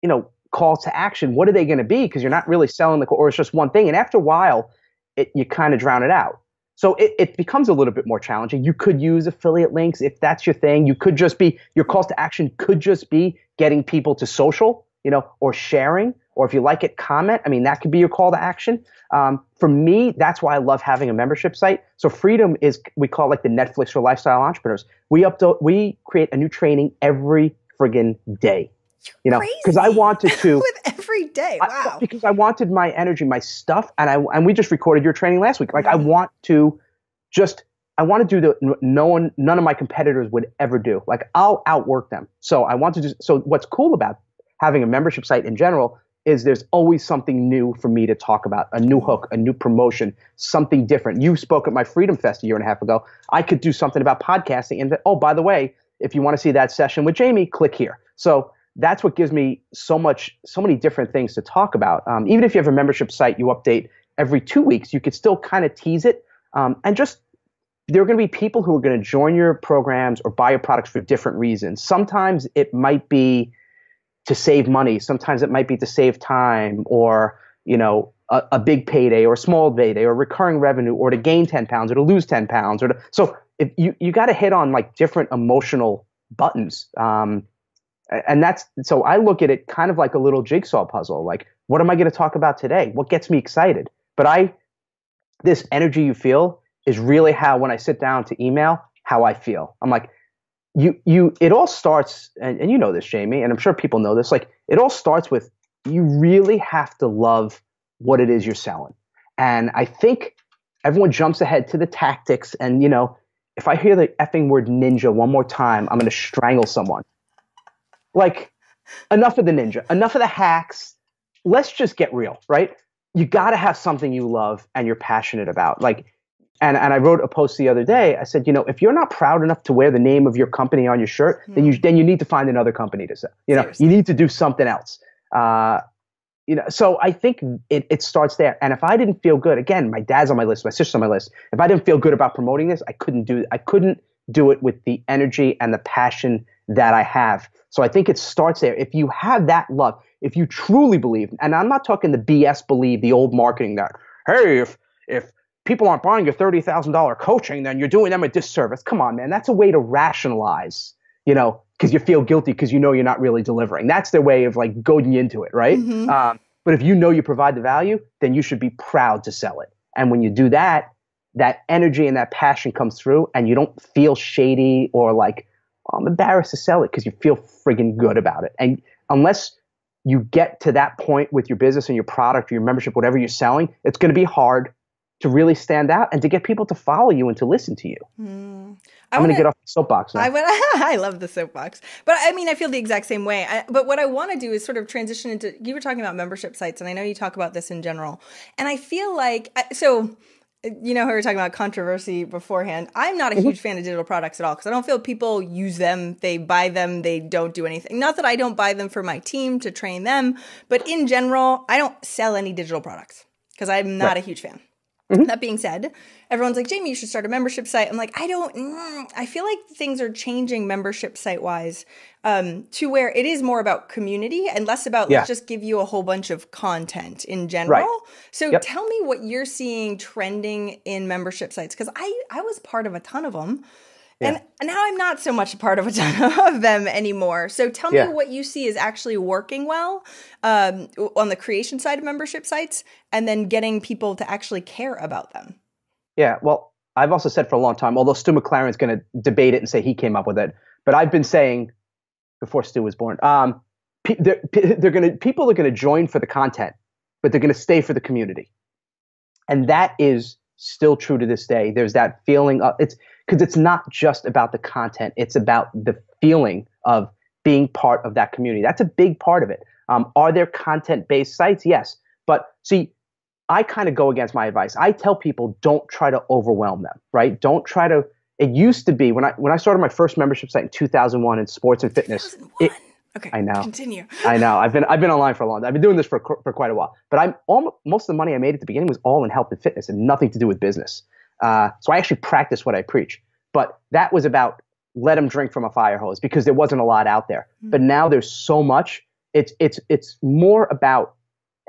you know, call to action. What are they going to be? Because you're not really selling the, or it's just one thing. And after a while, it, you kind of drown it out. So it, it becomes a little bit more challenging. You could use affiliate links if that's your thing. You could just be your calls to action could just be getting people to social. You know, or sharing, or if you like it, comment. I mean, that could be your call to action. Um, for me, that's why I love having a membership site. So FREEDYM is, we call it like the Netflix for lifestyle entrepreneurs. We update, we create a new training every friggin' day. You know, because I wanted to. With every day, wow. I, because I wanted my energy, my stuff, and I and we just recorded your training last week. Like mm-hmm. I want to, just I want to do the no one, none of my competitors would ever do. Like I'll outwork them. So I want to do. So what's cool about having a membership site in general is there's always something new for me to talk about, a new hook, a new promotion, something different. You spoke at my FREEDYM Fest a year and a half ago. I could do something about podcasting and, oh, by the way, if you want to see that session with Jamie, click here. So that's what gives me so much, so many different things to talk about. Um, even if you have a membership site, you update every two weeks, you could still kind of tease it. Um, and just, there are going to be people who are going to join your programs or buy your products for different reasons. Sometimes it might be to save money. Sometimes it might be to save time, or you know, a, a big payday or a small payday or recurring revenue, or to gain ten pounds or to lose ten pounds. Or to, so if you, you got to hit on like different emotional buttons. Um, and that's, so I look at it kind of like a little jigsaw puzzle. Like, what am I going to talk about today? What gets me excited? But I, this energy you feel is really how, when I sit down to email, how I feel. I'm like, you, you, it all starts, and, and you know this, Jamie, and I'm sure people know this, like it all starts with, you really have to love what it is you're selling. And I think everyone jumps ahead to the tactics. And, you know, if I hear the effing word ninja one more time, I'm going to strangle someone. Like, enough of the ninja, enough of the hacks. Let's just get real, right? You got to have something you love and you're passionate about. Like, and, and I wrote a post the other day. I said, you know, if you're not proud enough to wear the name of your company on your shirt, mm. then you then you need to find another company to sell. You know, Seriously. You need to do something else. Uh, you know, so I think it, it starts there. And if I didn't feel good, again, my dad's on my list, my sister's on my list. If I didn't feel good about promoting this, I couldn't do I couldn't do it with the energy and the passion that I have. So I think it starts there. If you have that love, if you truly believe, and I'm not talking the B S believe, the old marketing that, hey, if if people aren't buying your thirty thousand dollars coaching, then you're doing them a disservice. Come on, man. That's a way to rationalize, you know, because you feel guilty because you know you're not really delivering. That's their way of like goading you into it, right? Mm-hmm. Um, but if you know you provide the value, then you should be proud to sell it. And when you do that, that energy and that passion comes through and you don't feel shady or like, oh, I'm embarrassed to sell it, because you feel friggin' good about it. And unless you get to that point with your business and your product or your membership, whatever you're selling, it's going to be hard to really stand out and to get people to follow you and to listen to you. Mm. I'm going to get off the soapbox now. I, would, I love the soapbox. But I mean, I feel the exact same way. I, but what I want to do is sort of transition into, you were talking about membership sites, and I know you talk about this in general. And I feel like, so, you know how we were talking about controversy beforehand. I'm not a huge fan of digital products at all, because I don't feel people use them. They buy them. They don't do anything. Not that I don't buy them for my team to train them, but in general, I don't sell any digital products because I'm not right. a huge fan. Mm-hmm. That being said, everyone's like, Jamie, you should start a membership site. I'm like, I don't, mm, I feel like things are changing membership site wise um, to where it is more about community and less about yeah. let's just give you a whole bunch of content in general. Right. So yep. tell me what you're seeing trending in membership sites. Cause I, I was part of a ton of them yeah. and now I'm not so much a part of a ton of them anymore. So tell yeah. me what you see is actually working well um, on the creation side of membership sites, and then getting people to actually care about them. Yeah, well, I've also said for a long time, although Stu McLaren's going to debate it and say he came up with it, but I've been saying before Stu was born, um, pe they're, they're going to people are going to join for the content, but they're going to stay for the community, and that is still true to this day. There's that feeling of it's because it's not just about the content; it's about the feeling of being part of that community. That's a big part of it. Um, are there content-based sites? Yes, but see. I kind of go against my advice. I tell people, don't try to overwhelm them, right? Don't try to, it used to be, when I when I started my first membership site in two thousand one in sports and fitness. two thousand one? It, okay, I know. Continue. I know. I've been I've been online for a long time. I've been doing this for, for quite a while. But I'm almost, most of the money I made at the beginning was all in health and fitness and nothing to do with business. Uh, so I actually practice what I preach. But that was about let them drink from a fire hose because there wasn't a lot out there. Mm-hmm. But now there's so much. It's, it's, it's more about,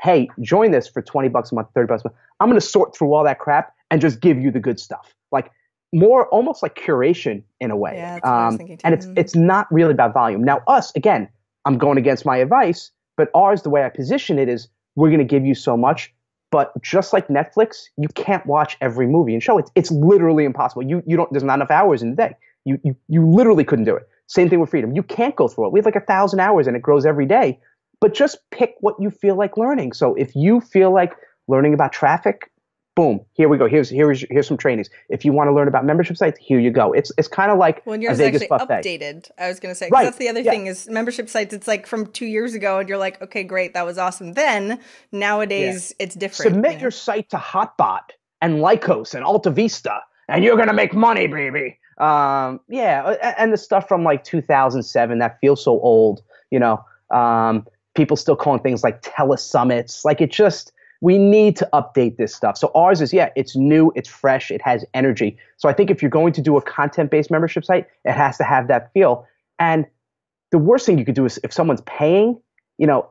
hey, join this for twenty bucks a month, thirty bucks a month. I'm going to sort through all that crap and just give you the good stuff. Like more, almost like curation in a way. Yeah, that's um, what I was thinking too. And it's, it's not really about volume. Now us, again, I'm going against my advice, but ours, the way I position it is we're going to give you so much, but just like Netflix, you can't watch every movie and show. It's, it's literally impossible. You, you don't, there's not enough hours in the day. You, you, you literally couldn't do it. Same thing with Freedym. You can't go through it. We have like a thousand hours and it grows every day. But just pick what you feel like learning. So if you feel like learning about traffic, boom, here we go. Here's here's here's some trainings. If you want to learn about membership sites, here you go. It's it's kind of like when yours is actually buffet. Updated. I was going to say right. that's the other yeah. thing is membership sites. It's like from two years ago, and you're like, okay, great, that was awesome. Then nowadays, yeah. it's different. Submit you know? your site to HotBot and Lycos and AltaVista, and you're going to make money, baby. Um, yeah, and the stuff from like two thousand seven that feels so old, you know. Um, People still calling things like telesummits. Like it just, we need to update this stuff. So ours is, yeah, it's new, it's fresh, it has energy. So I think if you're going to do a content-based membership site, it has to have that feel. And the worst thing you could do is if someone's paying, you know,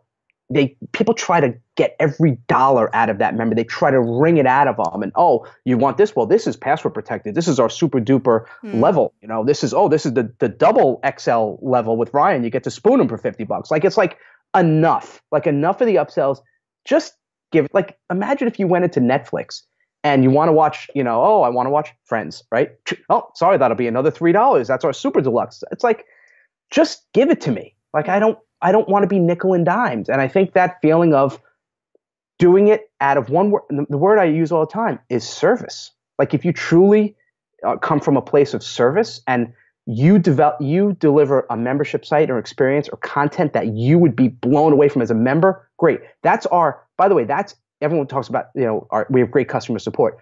they people try to get every dollar out of that member. They try to wring it out of them. And, oh, you want this? Well, this is password protected. This is our super duper mm. level. You know, this is, oh, this is the, the double X L level with Ryan. You get to spoon him for fifty bucks. Like, it's like enough, like enough of the upsells. Just give it. Like, imagine if you went into Netflix and you want to watch, you know, oh, I want to watch Friends, right? Oh, sorry, that'll be another three dollars. That's our super deluxe. It's like, just give it to me. Like, I don't, I don't want to be nickel and dimes. And I think that feeling of doing it out of one word, the word I use all the time is service. Like, if you truly uh, come from a place of service and you develop, you deliver a membership site or experience or content that you would be blown away from as a member, great. That's our, by the way, that's, everyone talks about, you know, our, we have great customer support.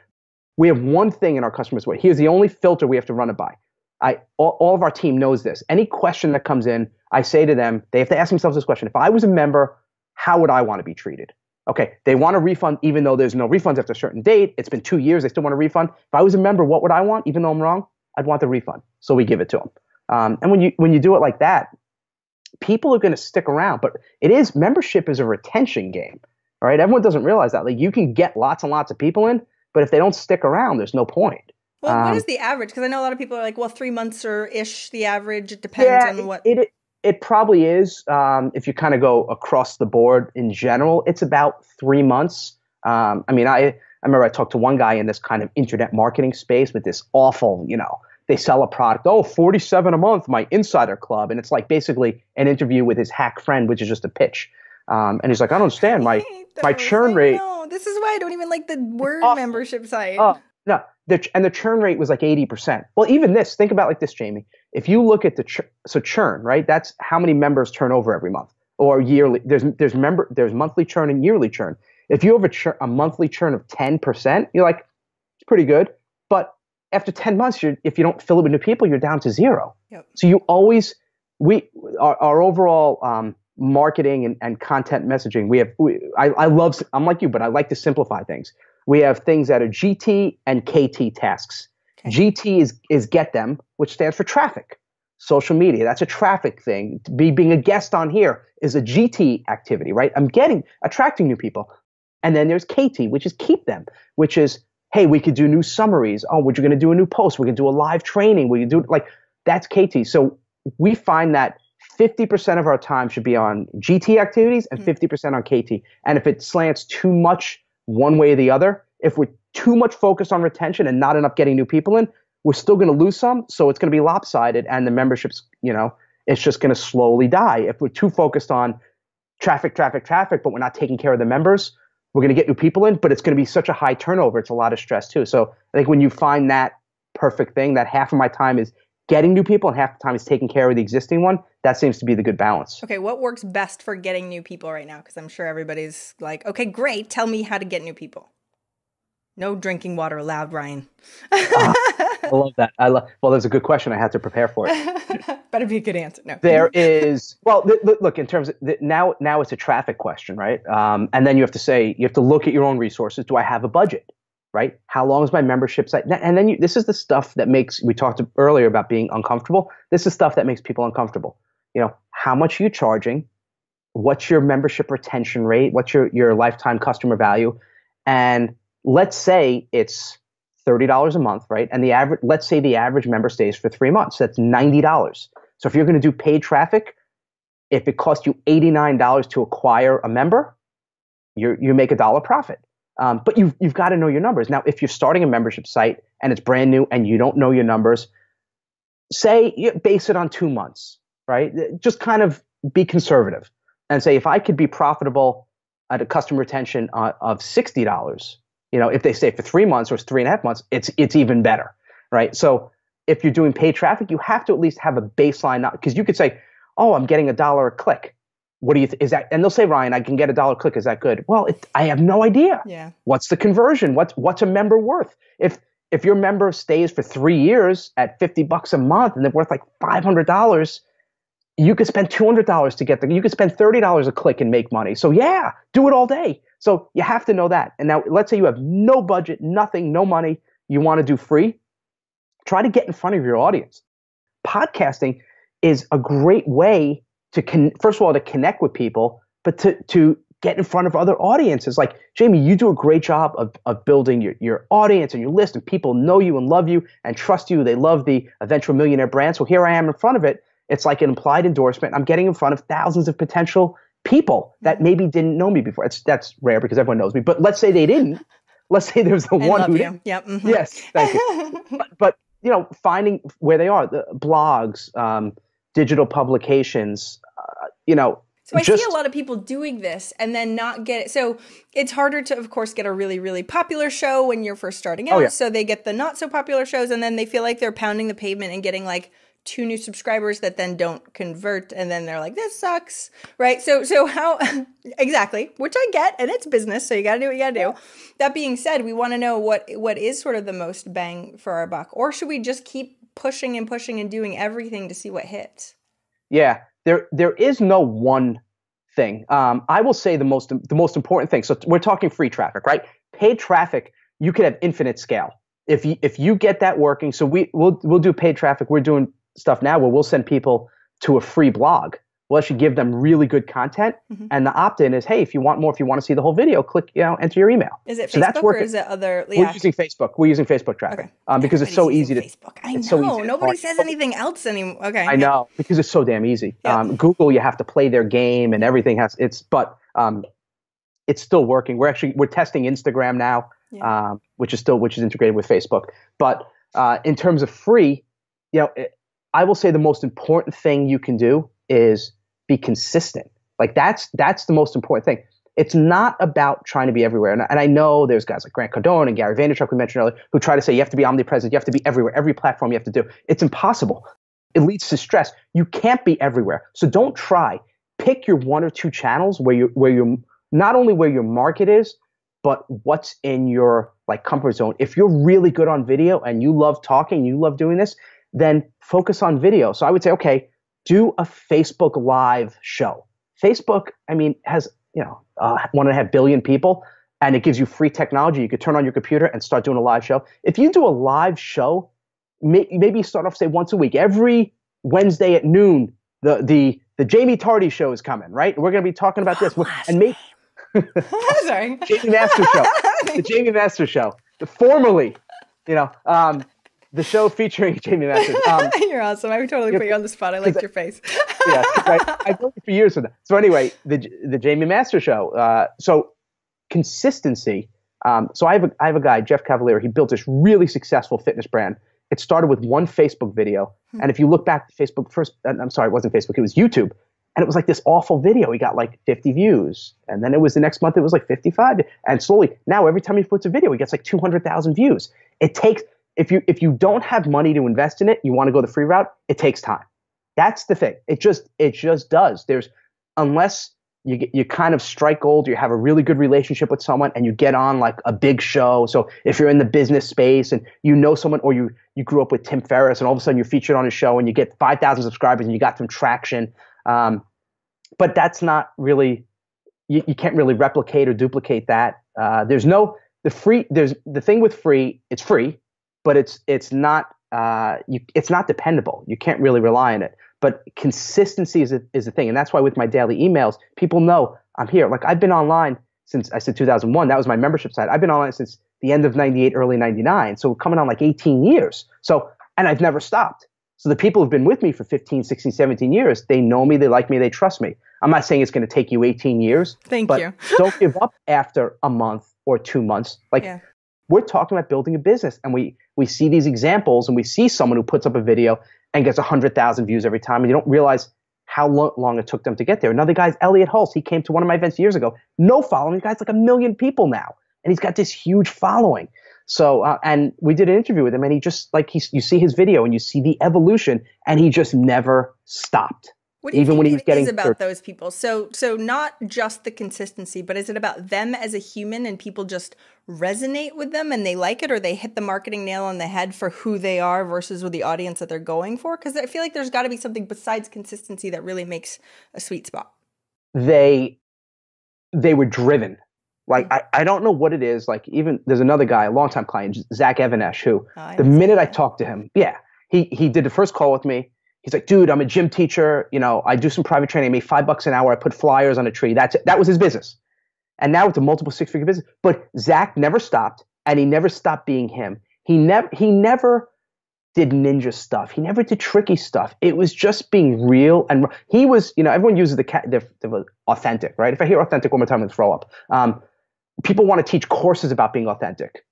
We have one thing in our customer support. Here's the only filter we have to run it by. I, all, all of our team knows this. Any question that comes in, I say to them, they have to ask themselves this question. If I was a member, how would I want to be treated? Okay, they want a refund even though there's no refunds after a certain date. It's been two years, they still want a refund. If I was a member, what would I want? Even though I'm wrong, I'd want the refund. So we give it to them. Um, and when you when you do it like that, people are going to stick around. But it is, membership is a retention game. All right, everyone doesn't realize that. Like, you can get lots and lots of people in, but if they don't stick around, there's no point. Well, um, what is the average? Because I know a lot of people are like, well, three months or ish the average. It depends yeah, on what. It, it, It probably is. Um, if you kind of go across the board in general, it's about three months. Um, I mean, I, I remember I talked to one guy in this kind of internet marketing space with this awful, you know, they sell a product, oh, forty-seven a month, my insider club. And it's like basically an interview with his hack friend, which is just a pitch. Um, and he's like, I don't understand my, my churn like, rate. No, this is why I don't even like the word awful. Membership site. Uh, no, the, and the churn rate was like eighty percent. Well, even this, think about like this, Jamie. If you look at the ch- so churn, right? That's how many members turn over every month or yearly. There's there's member there's monthly churn and yearly churn. If you have a, chur- a monthly churn of ten percent, you're like, it's pretty good. But after ten months, you're, if you don't fill it with new people, you're down to zero. Yep. So you always we our, our overall um, marketing and, and content messaging. We have we, I, I love I'm like you, but I like to simplify things. We have things that are G T and K T tasks. G T is is get them, which stands for traffic. Social media, that's a traffic thing. Be, being a guest on here is a G T activity, right? I'm getting, attracting new people. And then there's K T, which is keep them, which is, hey, we could do new summaries. Oh, we're going to do a new post. We can do a live training. We can do, like, that's K T. So we find that fifty percent of our time should be on G T activities and fifty percent on K T. And if it slants too much one way or the other, if we're too much focus on retention and not enough getting new people in, we're still going to lose some. So it's going to be lopsided and the memberships, you know, it's just going to slowly die. If we're too focused on traffic, traffic, traffic, but we're not taking care of the members, we're going to get new people in, but it's going to be such a high turnover. It's a lot of stress too. So I think when you find that perfect thing, that half of my time is getting new people and half the time is taking care of the existing one, that seems to be the good balance. Okay, what works best for getting new people right now? Because I'm sure everybody's like, okay, great, tell me how to get new people. No drinking water allowed, Ryan. uh, I love that. I love. Well, that's a good question. I had to prepare for it. Better be a good answer. No. There is. Well, th- look. In terms of th- now, now it's a traffic question, right? Um, and then you have to say you have to look at your own resources. Do I have a budget? Right? How long is my membership site? And then you, this is the stuff that makes. We talked earlier about being uncomfortable. This is stuff that makes people uncomfortable. You know, how much are you charging? What's your membership retention rate? What's your your lifetime customer value? And let's say it's thirty dollars a month, right? And the average, let's say the average member stays for three months. That's ninety dollars. So if you're going to do paid traffic, if it costs you eighty-nine dollars to acquire a member, you you make a dollar profit. Um, but you've you've got to know your numbers. Now, if you're starting a membership site and it's brand new and you don't know your numbers, say you base it on two months, right? Just kind of be conservative and say, if I could be profitable at a customer retention uh, of sixty dollars. You know, if they stay for three months or three and a half months, it's it's even better, right? So if you're doing paid traffic, you have to at least have a baseline, because you could say, "Oh, I'm getting a dollar a click. What do you th- is that?" And they'll say, "Ryan, I can get a dollar a click. Is that good?" Well, it, I have no idea. Yeah. What's the conversion? What's what's a member worth? If if your member stays for three years at fifty bucks a month and they're worth like five hundred dollars, you could spend two hundred dollars to get them. You could spend thirty dollars a click and make money. So yeah, do it all day. So you have to know that. And now let's say you have no budget, nothing, no money. You want to do free. Try to get in front of your audience. Podcasting is a great way to, con- first of all, to connect with people, but to to get in front of other audiences. Like, Jamie, you do a great job of, of building your, your audience and your list, and people know you and love you and trust you. They love the Eventual Millionaire brand. So here I am in front of it. It's like an implied endorsement. I'm getting in front of thousands of potential people that maybe didn't know me before. It's, that's rare because everyone knows me. But let's say they didn't. Let's say there's the I one love who you. Didn't. Yep. Mm-hmm. Yes, thank you. But, but, you know, finding where they are, the blogs, um, digital publications, uh, you know, So I Just, see a lot of people doing this and then not get it. So it's harder to, of course, get a really, really popular show when you're first starting out. Oh, yeah. So they get the not so popular shows, and then they feel like they're pounding the pavement and getting like two new subscribers that then don't convert. And then they're like, this sucks. Right. So, so how exactly, which I get, and it's business. So you got to do what you got to do. That being said, we want to know what, what is sort of the most bang for our buck, or should we just keep pushing and pushing and doing everything to see what hits? Yeah. There, there is no one thing. Um, I will say the most, the most important thing. So we're talking free traffic, right? Paid traffic, you could have infinite scale if you, if you get that working. So we, we'll, we'll do paid traffic. We're doing stuff now where we'll send people to a free blog. We'll actually give them really good content, mm-hmm. and the opt-in is, hey, if you want more, if you want to see the whole video, click, you know, enter your email. Is it so Facebook that's or is it other? Yeah. We're using Facebook. We're using Facebook traffic okay. um, because Everybody's it's so easy to. Facebook. I know. So nobody to says anything else anymore. Okay. I know, because it's so damn easy. Yeah. Um, Google, you have to play their game, and everything has it's, but um, it's still working. We're actually we're testing Instagram now, yeah. um, which is still which is integrated with Facebook. But uh, in terms of free, you know, it, I will say the most important thing you can do is be consistent. Like that's that's the most important thing. It's not about trying to be everywhere. And, and I know there's guys like Grant Cardone and Gary Vaynerchuk we mentioned earlier who try to say you have to be omnipresent, you have to be everywhere, every platform you have to do. It's impossible. It leads to stress. You can't be everywhere. So don't try. Pick your one or two channels where you where you're not only where your market is, but what's in your like comfort zone. If you're really good on video and you love talking, you love doing this, then focus on video. So I would say, okay, do a Facebook Live show. Facebook, I mean, has, you know, uh, one and a half billion people, and it gives you free technology. You could turn on your computer and start doing a live show. If you do a live show, may, maybe start off, say, once a week. Every Wednesday at noon, the the the Jamie Tardy show is coming, right? We're going to be talking about this. And make sorry, Jamie Masters show, the Jamie Masters show, the formerly, you know. Um, The show featuring Jamie Masters. Um, You're awesome. I would totally put you on the spot. I liked your face. Yeah, right. I've known you for years with that. So anyway, the the Jamie Masters show. Uh, so consistency. Um, so I have a I have a guy, Jeff Cavalier. He built this really successful fitness brand. It started with one Facebook video, hmm. and if you look back, Facebook first. I'm sorry, it wasn't Facebook. It was YouTube, and it was like this awful video. He got like fifty views, and then it was the next month. It was like fifty-five, and slowly now every time he puts a video, he gets like two hundred thousand views. It takes. If you if you don't have money to invest in it, you want to go the free route, it takes time. That's the thing. It just it just does. There's unless you get, you kind of strike gold, you have a really good relationship with someone and you get on like a big show. So if you're in the business space and you know someone or you you grew up with Tim Ferriss and all of a sudden you're featured on a show and you get five thousand subscribers and you got some traction. Um, but that's not really you, you can't really replicate or duplicate that. Uh, there's no the free there's the thing with free, it's free. But it's it's not uh you, it's not dependable. You can't really rely on it. But consistency is a, is the thing, and that's why with my daily emails, people know I'm here. Like I've been online since I said two thousand one. That was my membership site. I've been online since the end of ninety-eight, early ninety-nine. So coming on like eighteen years. So and I've never stopped. So the people who've been with me for fifteen, sixteen, seventeen years, they know me, they like me, they trust me. I'm not saying it's going to take you eighteen years. Thank but you. Don't give up after a month or two months. Like. Yeah. We're talking about building a business, and we we see these examples, and we see someone who puts up a video and gets one hundred thousand views every time, and you don't realize how lo long it took them to get there. Another guy's Elliot Hulse. He came to one of my events years ago. No following. The guy's like a million people now, and he's got this huge following. So, uh, and we did an interview with him, and he just like he, you see his video, and you see the evolution, and he just never stopped. What do you Even think when he was getting is about those people? So, so not just the consistency, but is it about them as a human and people just resonate with them and they like it, or they hit the marketing nail on the head for who they are versus with the audience that they're going for? Because I feel like there's got to be something besides consistency that really makes a sweet spot. They, they were driven. Like, I, I don't know what it is. Like, even there's another guy, a longtime client, Zach Evanesh, who oh, the minute that. I talked to him, yeah, he, he did the first call with me. He's like, dude, I'm a gym teacher. You know, I do some private training. I make five bucks an hour. I put flyers on a tree. That's it. That was his business. And now it's a multiple six-figure business. But Zach never stopped, and he never stopped being him. He never he never did ninja stuff. He never did tricky stuff. It was just being real. And he was, you know, everyone uses the, the, the authentic, right? If I hear authentic one more time, I'm going to throw up. Um, people want to teach courses about being authentic.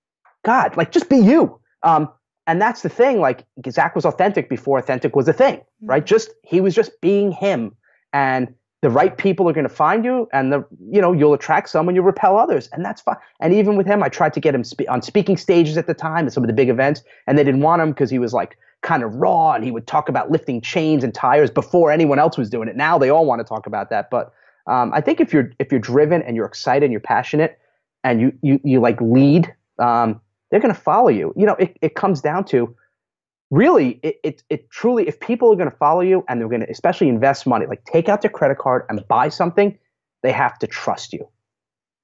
God, like, just be you. Um, and that's the thing. Like, Zach was authentic before authentic was a thing, right? Just, he was just being him. And the right people are going to find you, and the you know you'll attract some and you repel others, and that's fine. And even with him, I tried to get him spe- on speaking stages at the time at some of the big events, and they didn't want him because he was like kind of raw, and he would talk about lifting chains and tires before anyone else was doing it. Now they all want to talk about that, but um, I think if you're if you're driven and you're excited and you're passionate, and you you you like lead, um, they're going to follow you. You know, it it comes down to. Really, it, it it truly, if people are going to follow you and they're going to especially invest money, like take out their credit card and buy something, they have to trust you.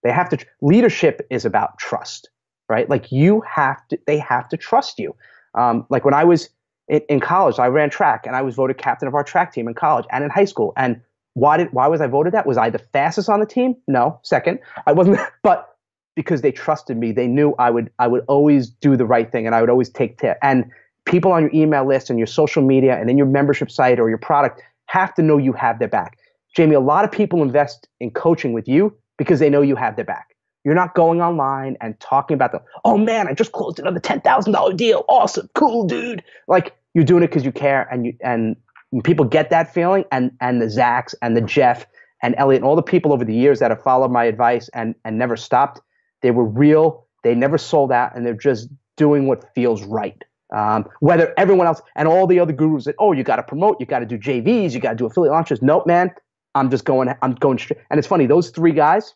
They have to, tr- leadership is about trust, right? Like you have to, they have to trust you. Um, like when I was in, in college, I ran track and I was voted captain of our track team in college and in high school. And why did, why was I voted that? Was I the fastest on the team? No, second. I wasn't, but because they trusted me, they knew I would, I would always do the right thing and I would always take care. And people on your email list and your social media and in your membership site or your product have to know you have their back. Jamie, a lot of people invest in coaching with you because they know you have their back. You're not going online and talking about them. Oh man, I just closed another ten thousand dollars deal. Awesome, cool dude. Like you're doing it because you care, and you, and people get that feeling, and and the Zachs and the Jeff and Elliot and all the people over the years that have followed my advice and and never stopped, they were real, they never sold out, and they're just doing what feels right. Um, whether everyone else and all the other gurus that, oh, you got to promote, you got to do J Vs, you got to do affiliate launches. Nope, man, I'm just going, I'm going straight. And it's funny, those three guys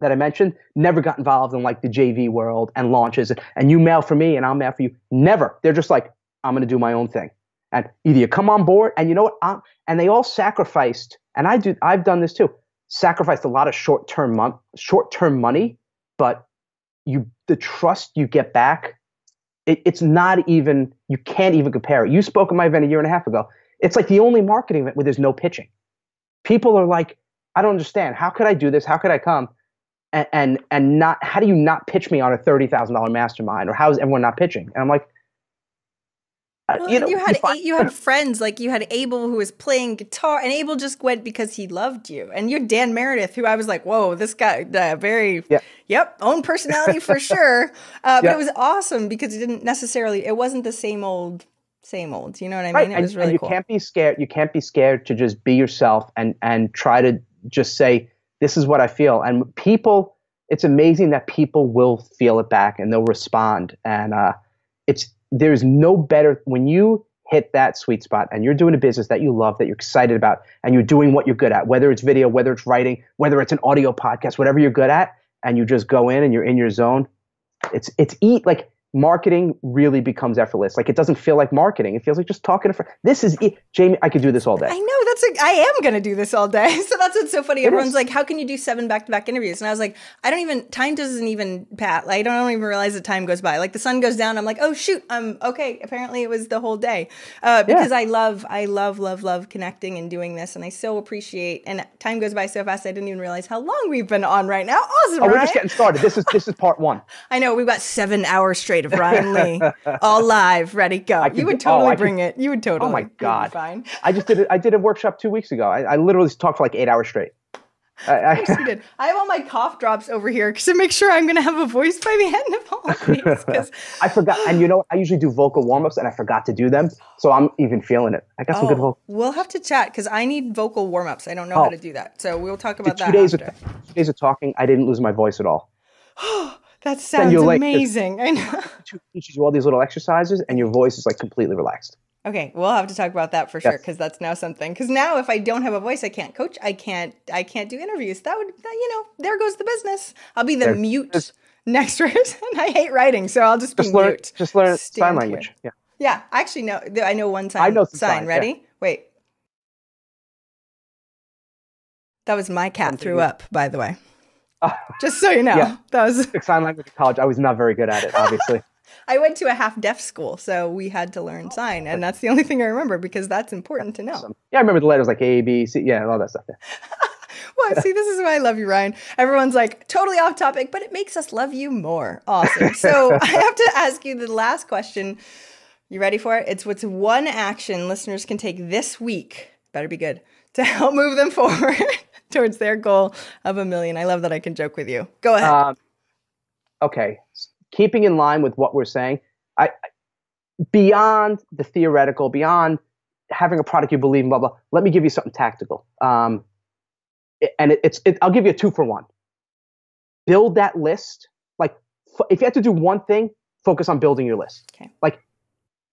that I mentioned never got involved in like the J V world and launches. And you mail for me and I'll mail for you. Never. They're just like, I'm going to do my own thing. And either you come on board and you know what? I'm, and they all sacrificed, and I do, I've done this too, sacrificed a lot of short-term month, short-term money, but you, the trust you get back, It, it's not even, you can't even compare it. You spoke at my event a year and a half ago. It's like the only marketing event where there's no pitching. People are like, I don't understand. How could I do this? How could I come? And and, and not, how do you not pitch me on a thirty thousand dollars mastermind? Or how is everyone not pitching? And I'm like, well, you know, you had eight, you had friends, like you had Abel who was playing guitar, and Abel just went because he loved you. And you're Dan Meredith, who I was like, whoa, this guy, uh, very, yeah. yep, own personality for sure. Uh, yeah. But it was awesome because it didn't necessarily, it wasn't the same old, same old. You know what I mean? Right. It was and, really and you cool. Can't be scared. You can't be scared to just be yourself and and try to just say, this is what I feel. And people, it's amazing that people will feel it back and they'll respond. And uh, it's, there's no better when you hit that sweet spot and you're doing a business that you love, that you're excited about, and you're doing what you're good at, whether it's video, whether it's writing, whether it's an audio podcast, whatever you're good at, and you just go in and you're in your zone. It's it's eat like marketing really becomes effortless. Like it doesn't feel like marketing. It feels like just talking to friends. This is e- Jamie, I could do this all day. I know that's a, I am going to do this all day. So that's what's so funny. Everyone's like, how can you do seven back-to-back interviews? And I was like, I don't even, time doesn't even pat. Like, I don't, I don't even realize the time goes by. Like the sun goes down. I'm like, oh shoot, I'm okay. Apparently it was the whole day. Uh, because yeah. I love, I love, love, love connecting and doing this. And I so appreciate, and time goes by so fast. I didn't even realize how long we've been on right now. Awesome, oh, we're right? just getting started. This is, this is part one. I know we've got seven hours straight of Ryan Lee, all live, ready, go. I could, you would totally oh, bring could, it. You would totally. Oh my God. Fine. I just did it. I did a workshop two weeks ago. I, I literally talked for like eight hours straight. I, I, of course you did. I have all my cough drops over here because to make sure I'm going to have a voice by the end of all of these. I forgot. And you know, I usually do vocal warm-ups and I forgot to do them. So I'm even feeling it. I got some oh, good vocals. We'll have to chat because I need vocal warm-ups. I don't know oh. how to do that. So we'll talk about the two that days after. Of, two days of talking, I didn't lose my voice at all. That sounds like, amazing. I know. It teaches you all these little exercises and your voice is like completely relaxed. Okay. We'll have to talk about that for yes. sure. Cause that's now something. Cause now if I don't have a voice, I can't coach. I can't, I can't do interviews. That would, that, you know, there goes the business. I'll be the there, mute next person. I hate writing. So I'll just, just be learn, mute. Just learn Stand sign language. Here. Yeah. Yeah. Actually, no, I know one sign. I know some sign. Signs, ready? Yeah. Wait. That was my cat threw up, by the way. Just so you know, yeah. that was sign language at college. I was not very good at it, obviously. I went to a half deaf school, so we had to learn sign, and that's the only thing I remember because that's important to know. Awesome. Yeah, I remember the letters like A, B, C, yeah, and all that stuff. Yeah. Well, see, this is why I love you, Ryan. Everyone's like, totally off topic, but it makes us love you more. Awesome. So I have to ask you the last question. You ready for it? It's what's one action listeners can take this week, better be good, to help move them forward towards their goal of a million. I love that I can joke with you. Go ahead. Um, okay. Keeping in line with what we're saying, I, I beyond the theoretical, beyond having a product you believe in, blah, blah, let me give you something tactical. Um, and it, it's, it, I'll give you a two for one. Build that list. Like f- if you have to do one thing, focus on building your list. Okay. Like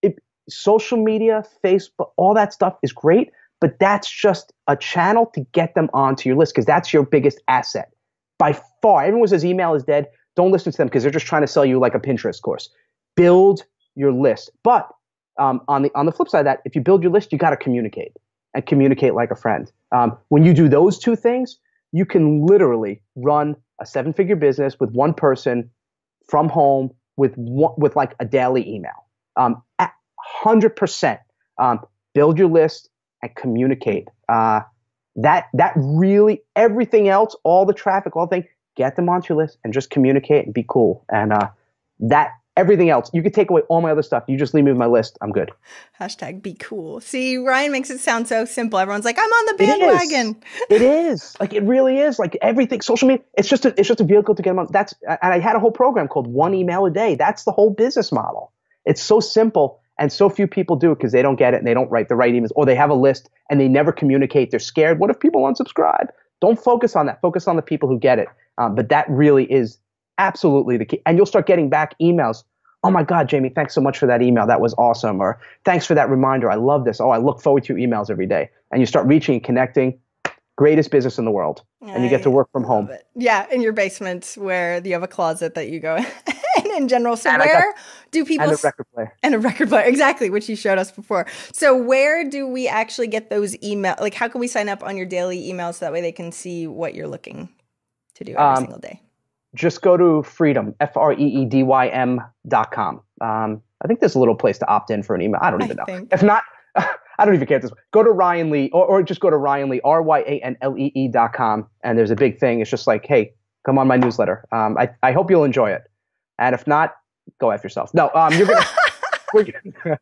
it, social media, Facebook, all that stuff is great, but that's just a channel to get them onto your list because that's your biggest asset by far. Everyone says email is dead. Don't listen to them because they're just trying to sell you like a Pinterest course. Build your list. But um, on the on the flip side of that, if you build your list, you got to communicate and communicate like a friend. Um, when you do those two things, you can literally run a seven-figure business with one person from home with one, with like a daily email. Um, at one hundred percent. Um, build your list and communicate. Uh, that that really everything else, all the traffic, all the things. Get them onto your list and just communicate and be cool. And uh, that everything else, you could take away all my other stuff. You just leave me with my list. I'm good. Hashtag be cool. See, Ryan makes it sound so simple. Everyone's like, I'm on the bandwagon. It is. It is. Like, it really is. Like, everything, social media, it's just a, it's just a vehicle to get them on. That's, and I had a whole program called One Email a Day. That's the whole business model. It's so simple. And so few people do it because they don't get it and they don't write the right emails or they have a list and they never communicate. They're scared. What if people unsubscribe? Don't focus on that. Focus on the people who get it. Um, but that really is absolutely the key. And you'll start getting back emails. Oh my God, Jamie, thanks so much for that email. That was awesome. Or thanks for that reminder. I love this. Oh, I look forward to your emails every day. And you start reaching and connecting. Greatest business in the world. And you get to work from home. Yeah, in your basement where you have a closet that you go in. In general. So and where got, do people... And a record player. And a record player. Exactly, which you showed us before. So where do we actually get those emails? Like, how can we sign up on your daily emails so that way they can see what you're looking to do every um, single day? Just go to FREEDYM, F R E E D Y M dot com. Um, I think there's a little place to opt in for an email. I don't even I know. Think. If not, I don't even care. This Go to Ryan Lee or, or just go to Ryan Lee, R Y A N L E E dot com. And there's a big thing. It's just like, hey, come on my newsletter. Um, I, I hope you'll enjoy it. And if not, go after yourself. No, um, you're gonna, we're gonna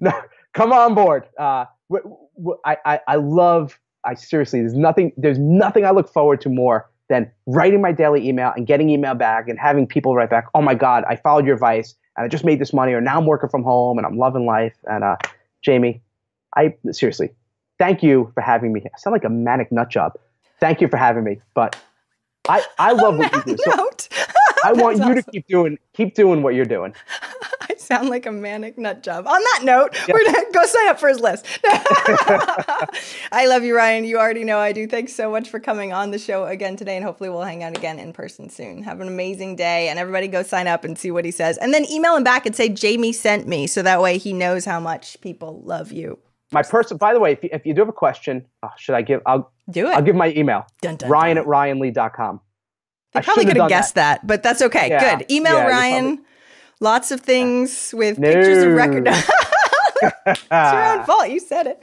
no, come on board. Uh, we, we, I, I, I love. I seriously, there's nothing. There's nothing I look forward to more than writing my daily email and getting email back and having people write back. Oh my God, I followed your advice and I just made this money, or now I'm working from home and I'm loving life. And uh, Jamie, I seriously, thank you for having me. I sound like a manic nut job. Thank you for having me, but I, I love what you do. So, I want That's you awesome. to keep doing keep doing what you're doing. I sound like a manic nut job. On that note, yep. We're gonna go sign up for his list. I love you, Ryan. You already know I do. Thanks so much for coming on the show again today, and hopefully we'll hang out again in person soon. Have an amazing day, and everybody go sign up and see what he says. And then email him back and say, Jamie sent me, so that way he knows how much people love you. My person, by the way, if you, if you do have a question, oh, should I give, I'll do it. I'll give my email, dun, dun, Ryan dun. at ryan lee dot com. They probably could have guessed that. that, but that's okay. Yeah. Good. Email yeah, Ryan. Probably... Lots of things with no. pictures of record. It's your own fault. You said it.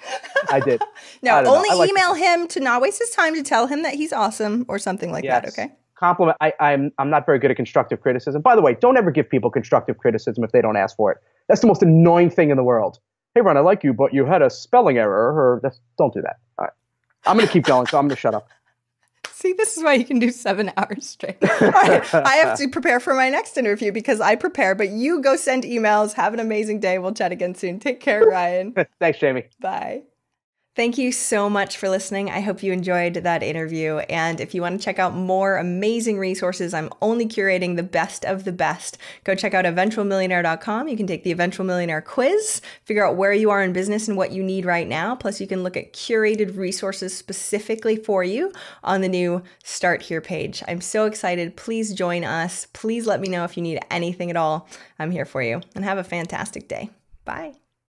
I did. No, I only like email to... him to not waste his time, to tell him that he's awesome or something like yes. that. Okay. Compliment. I, I'm I'm not very good at constructive criticism. By the way, don't ever give people constructive criticism if they don't ask for it. That's the most annoying thing in the world. Hey, Ryan, I like you, but you had a spelling error. Or that's, don't do that. All right. I'm going to keep going, so I'm going to shut up. See, this is why you can do seven hours straight. Right, I have to prepare for my next interview because I prepare, but you go send emails. Have an amazing day. We'll chat again soon. Take care, Ryan. Thanks, Jamie. Bye. Thank you so much for listening. I hope you enjoyed that interview. And if you want to check out more amazing resources, I'm only curating the best of the best. Go check out eventual millionaire dot com. You can take the Eventual Millionaire quiz, figure out where you are in business and what you need right now. Plus, you can look at curated resources specifically for you on the new Start Here page. I'm so excited. Please join us. Please let me know if you need anything at all. I'm here for you. And have a fantastic day. Bye.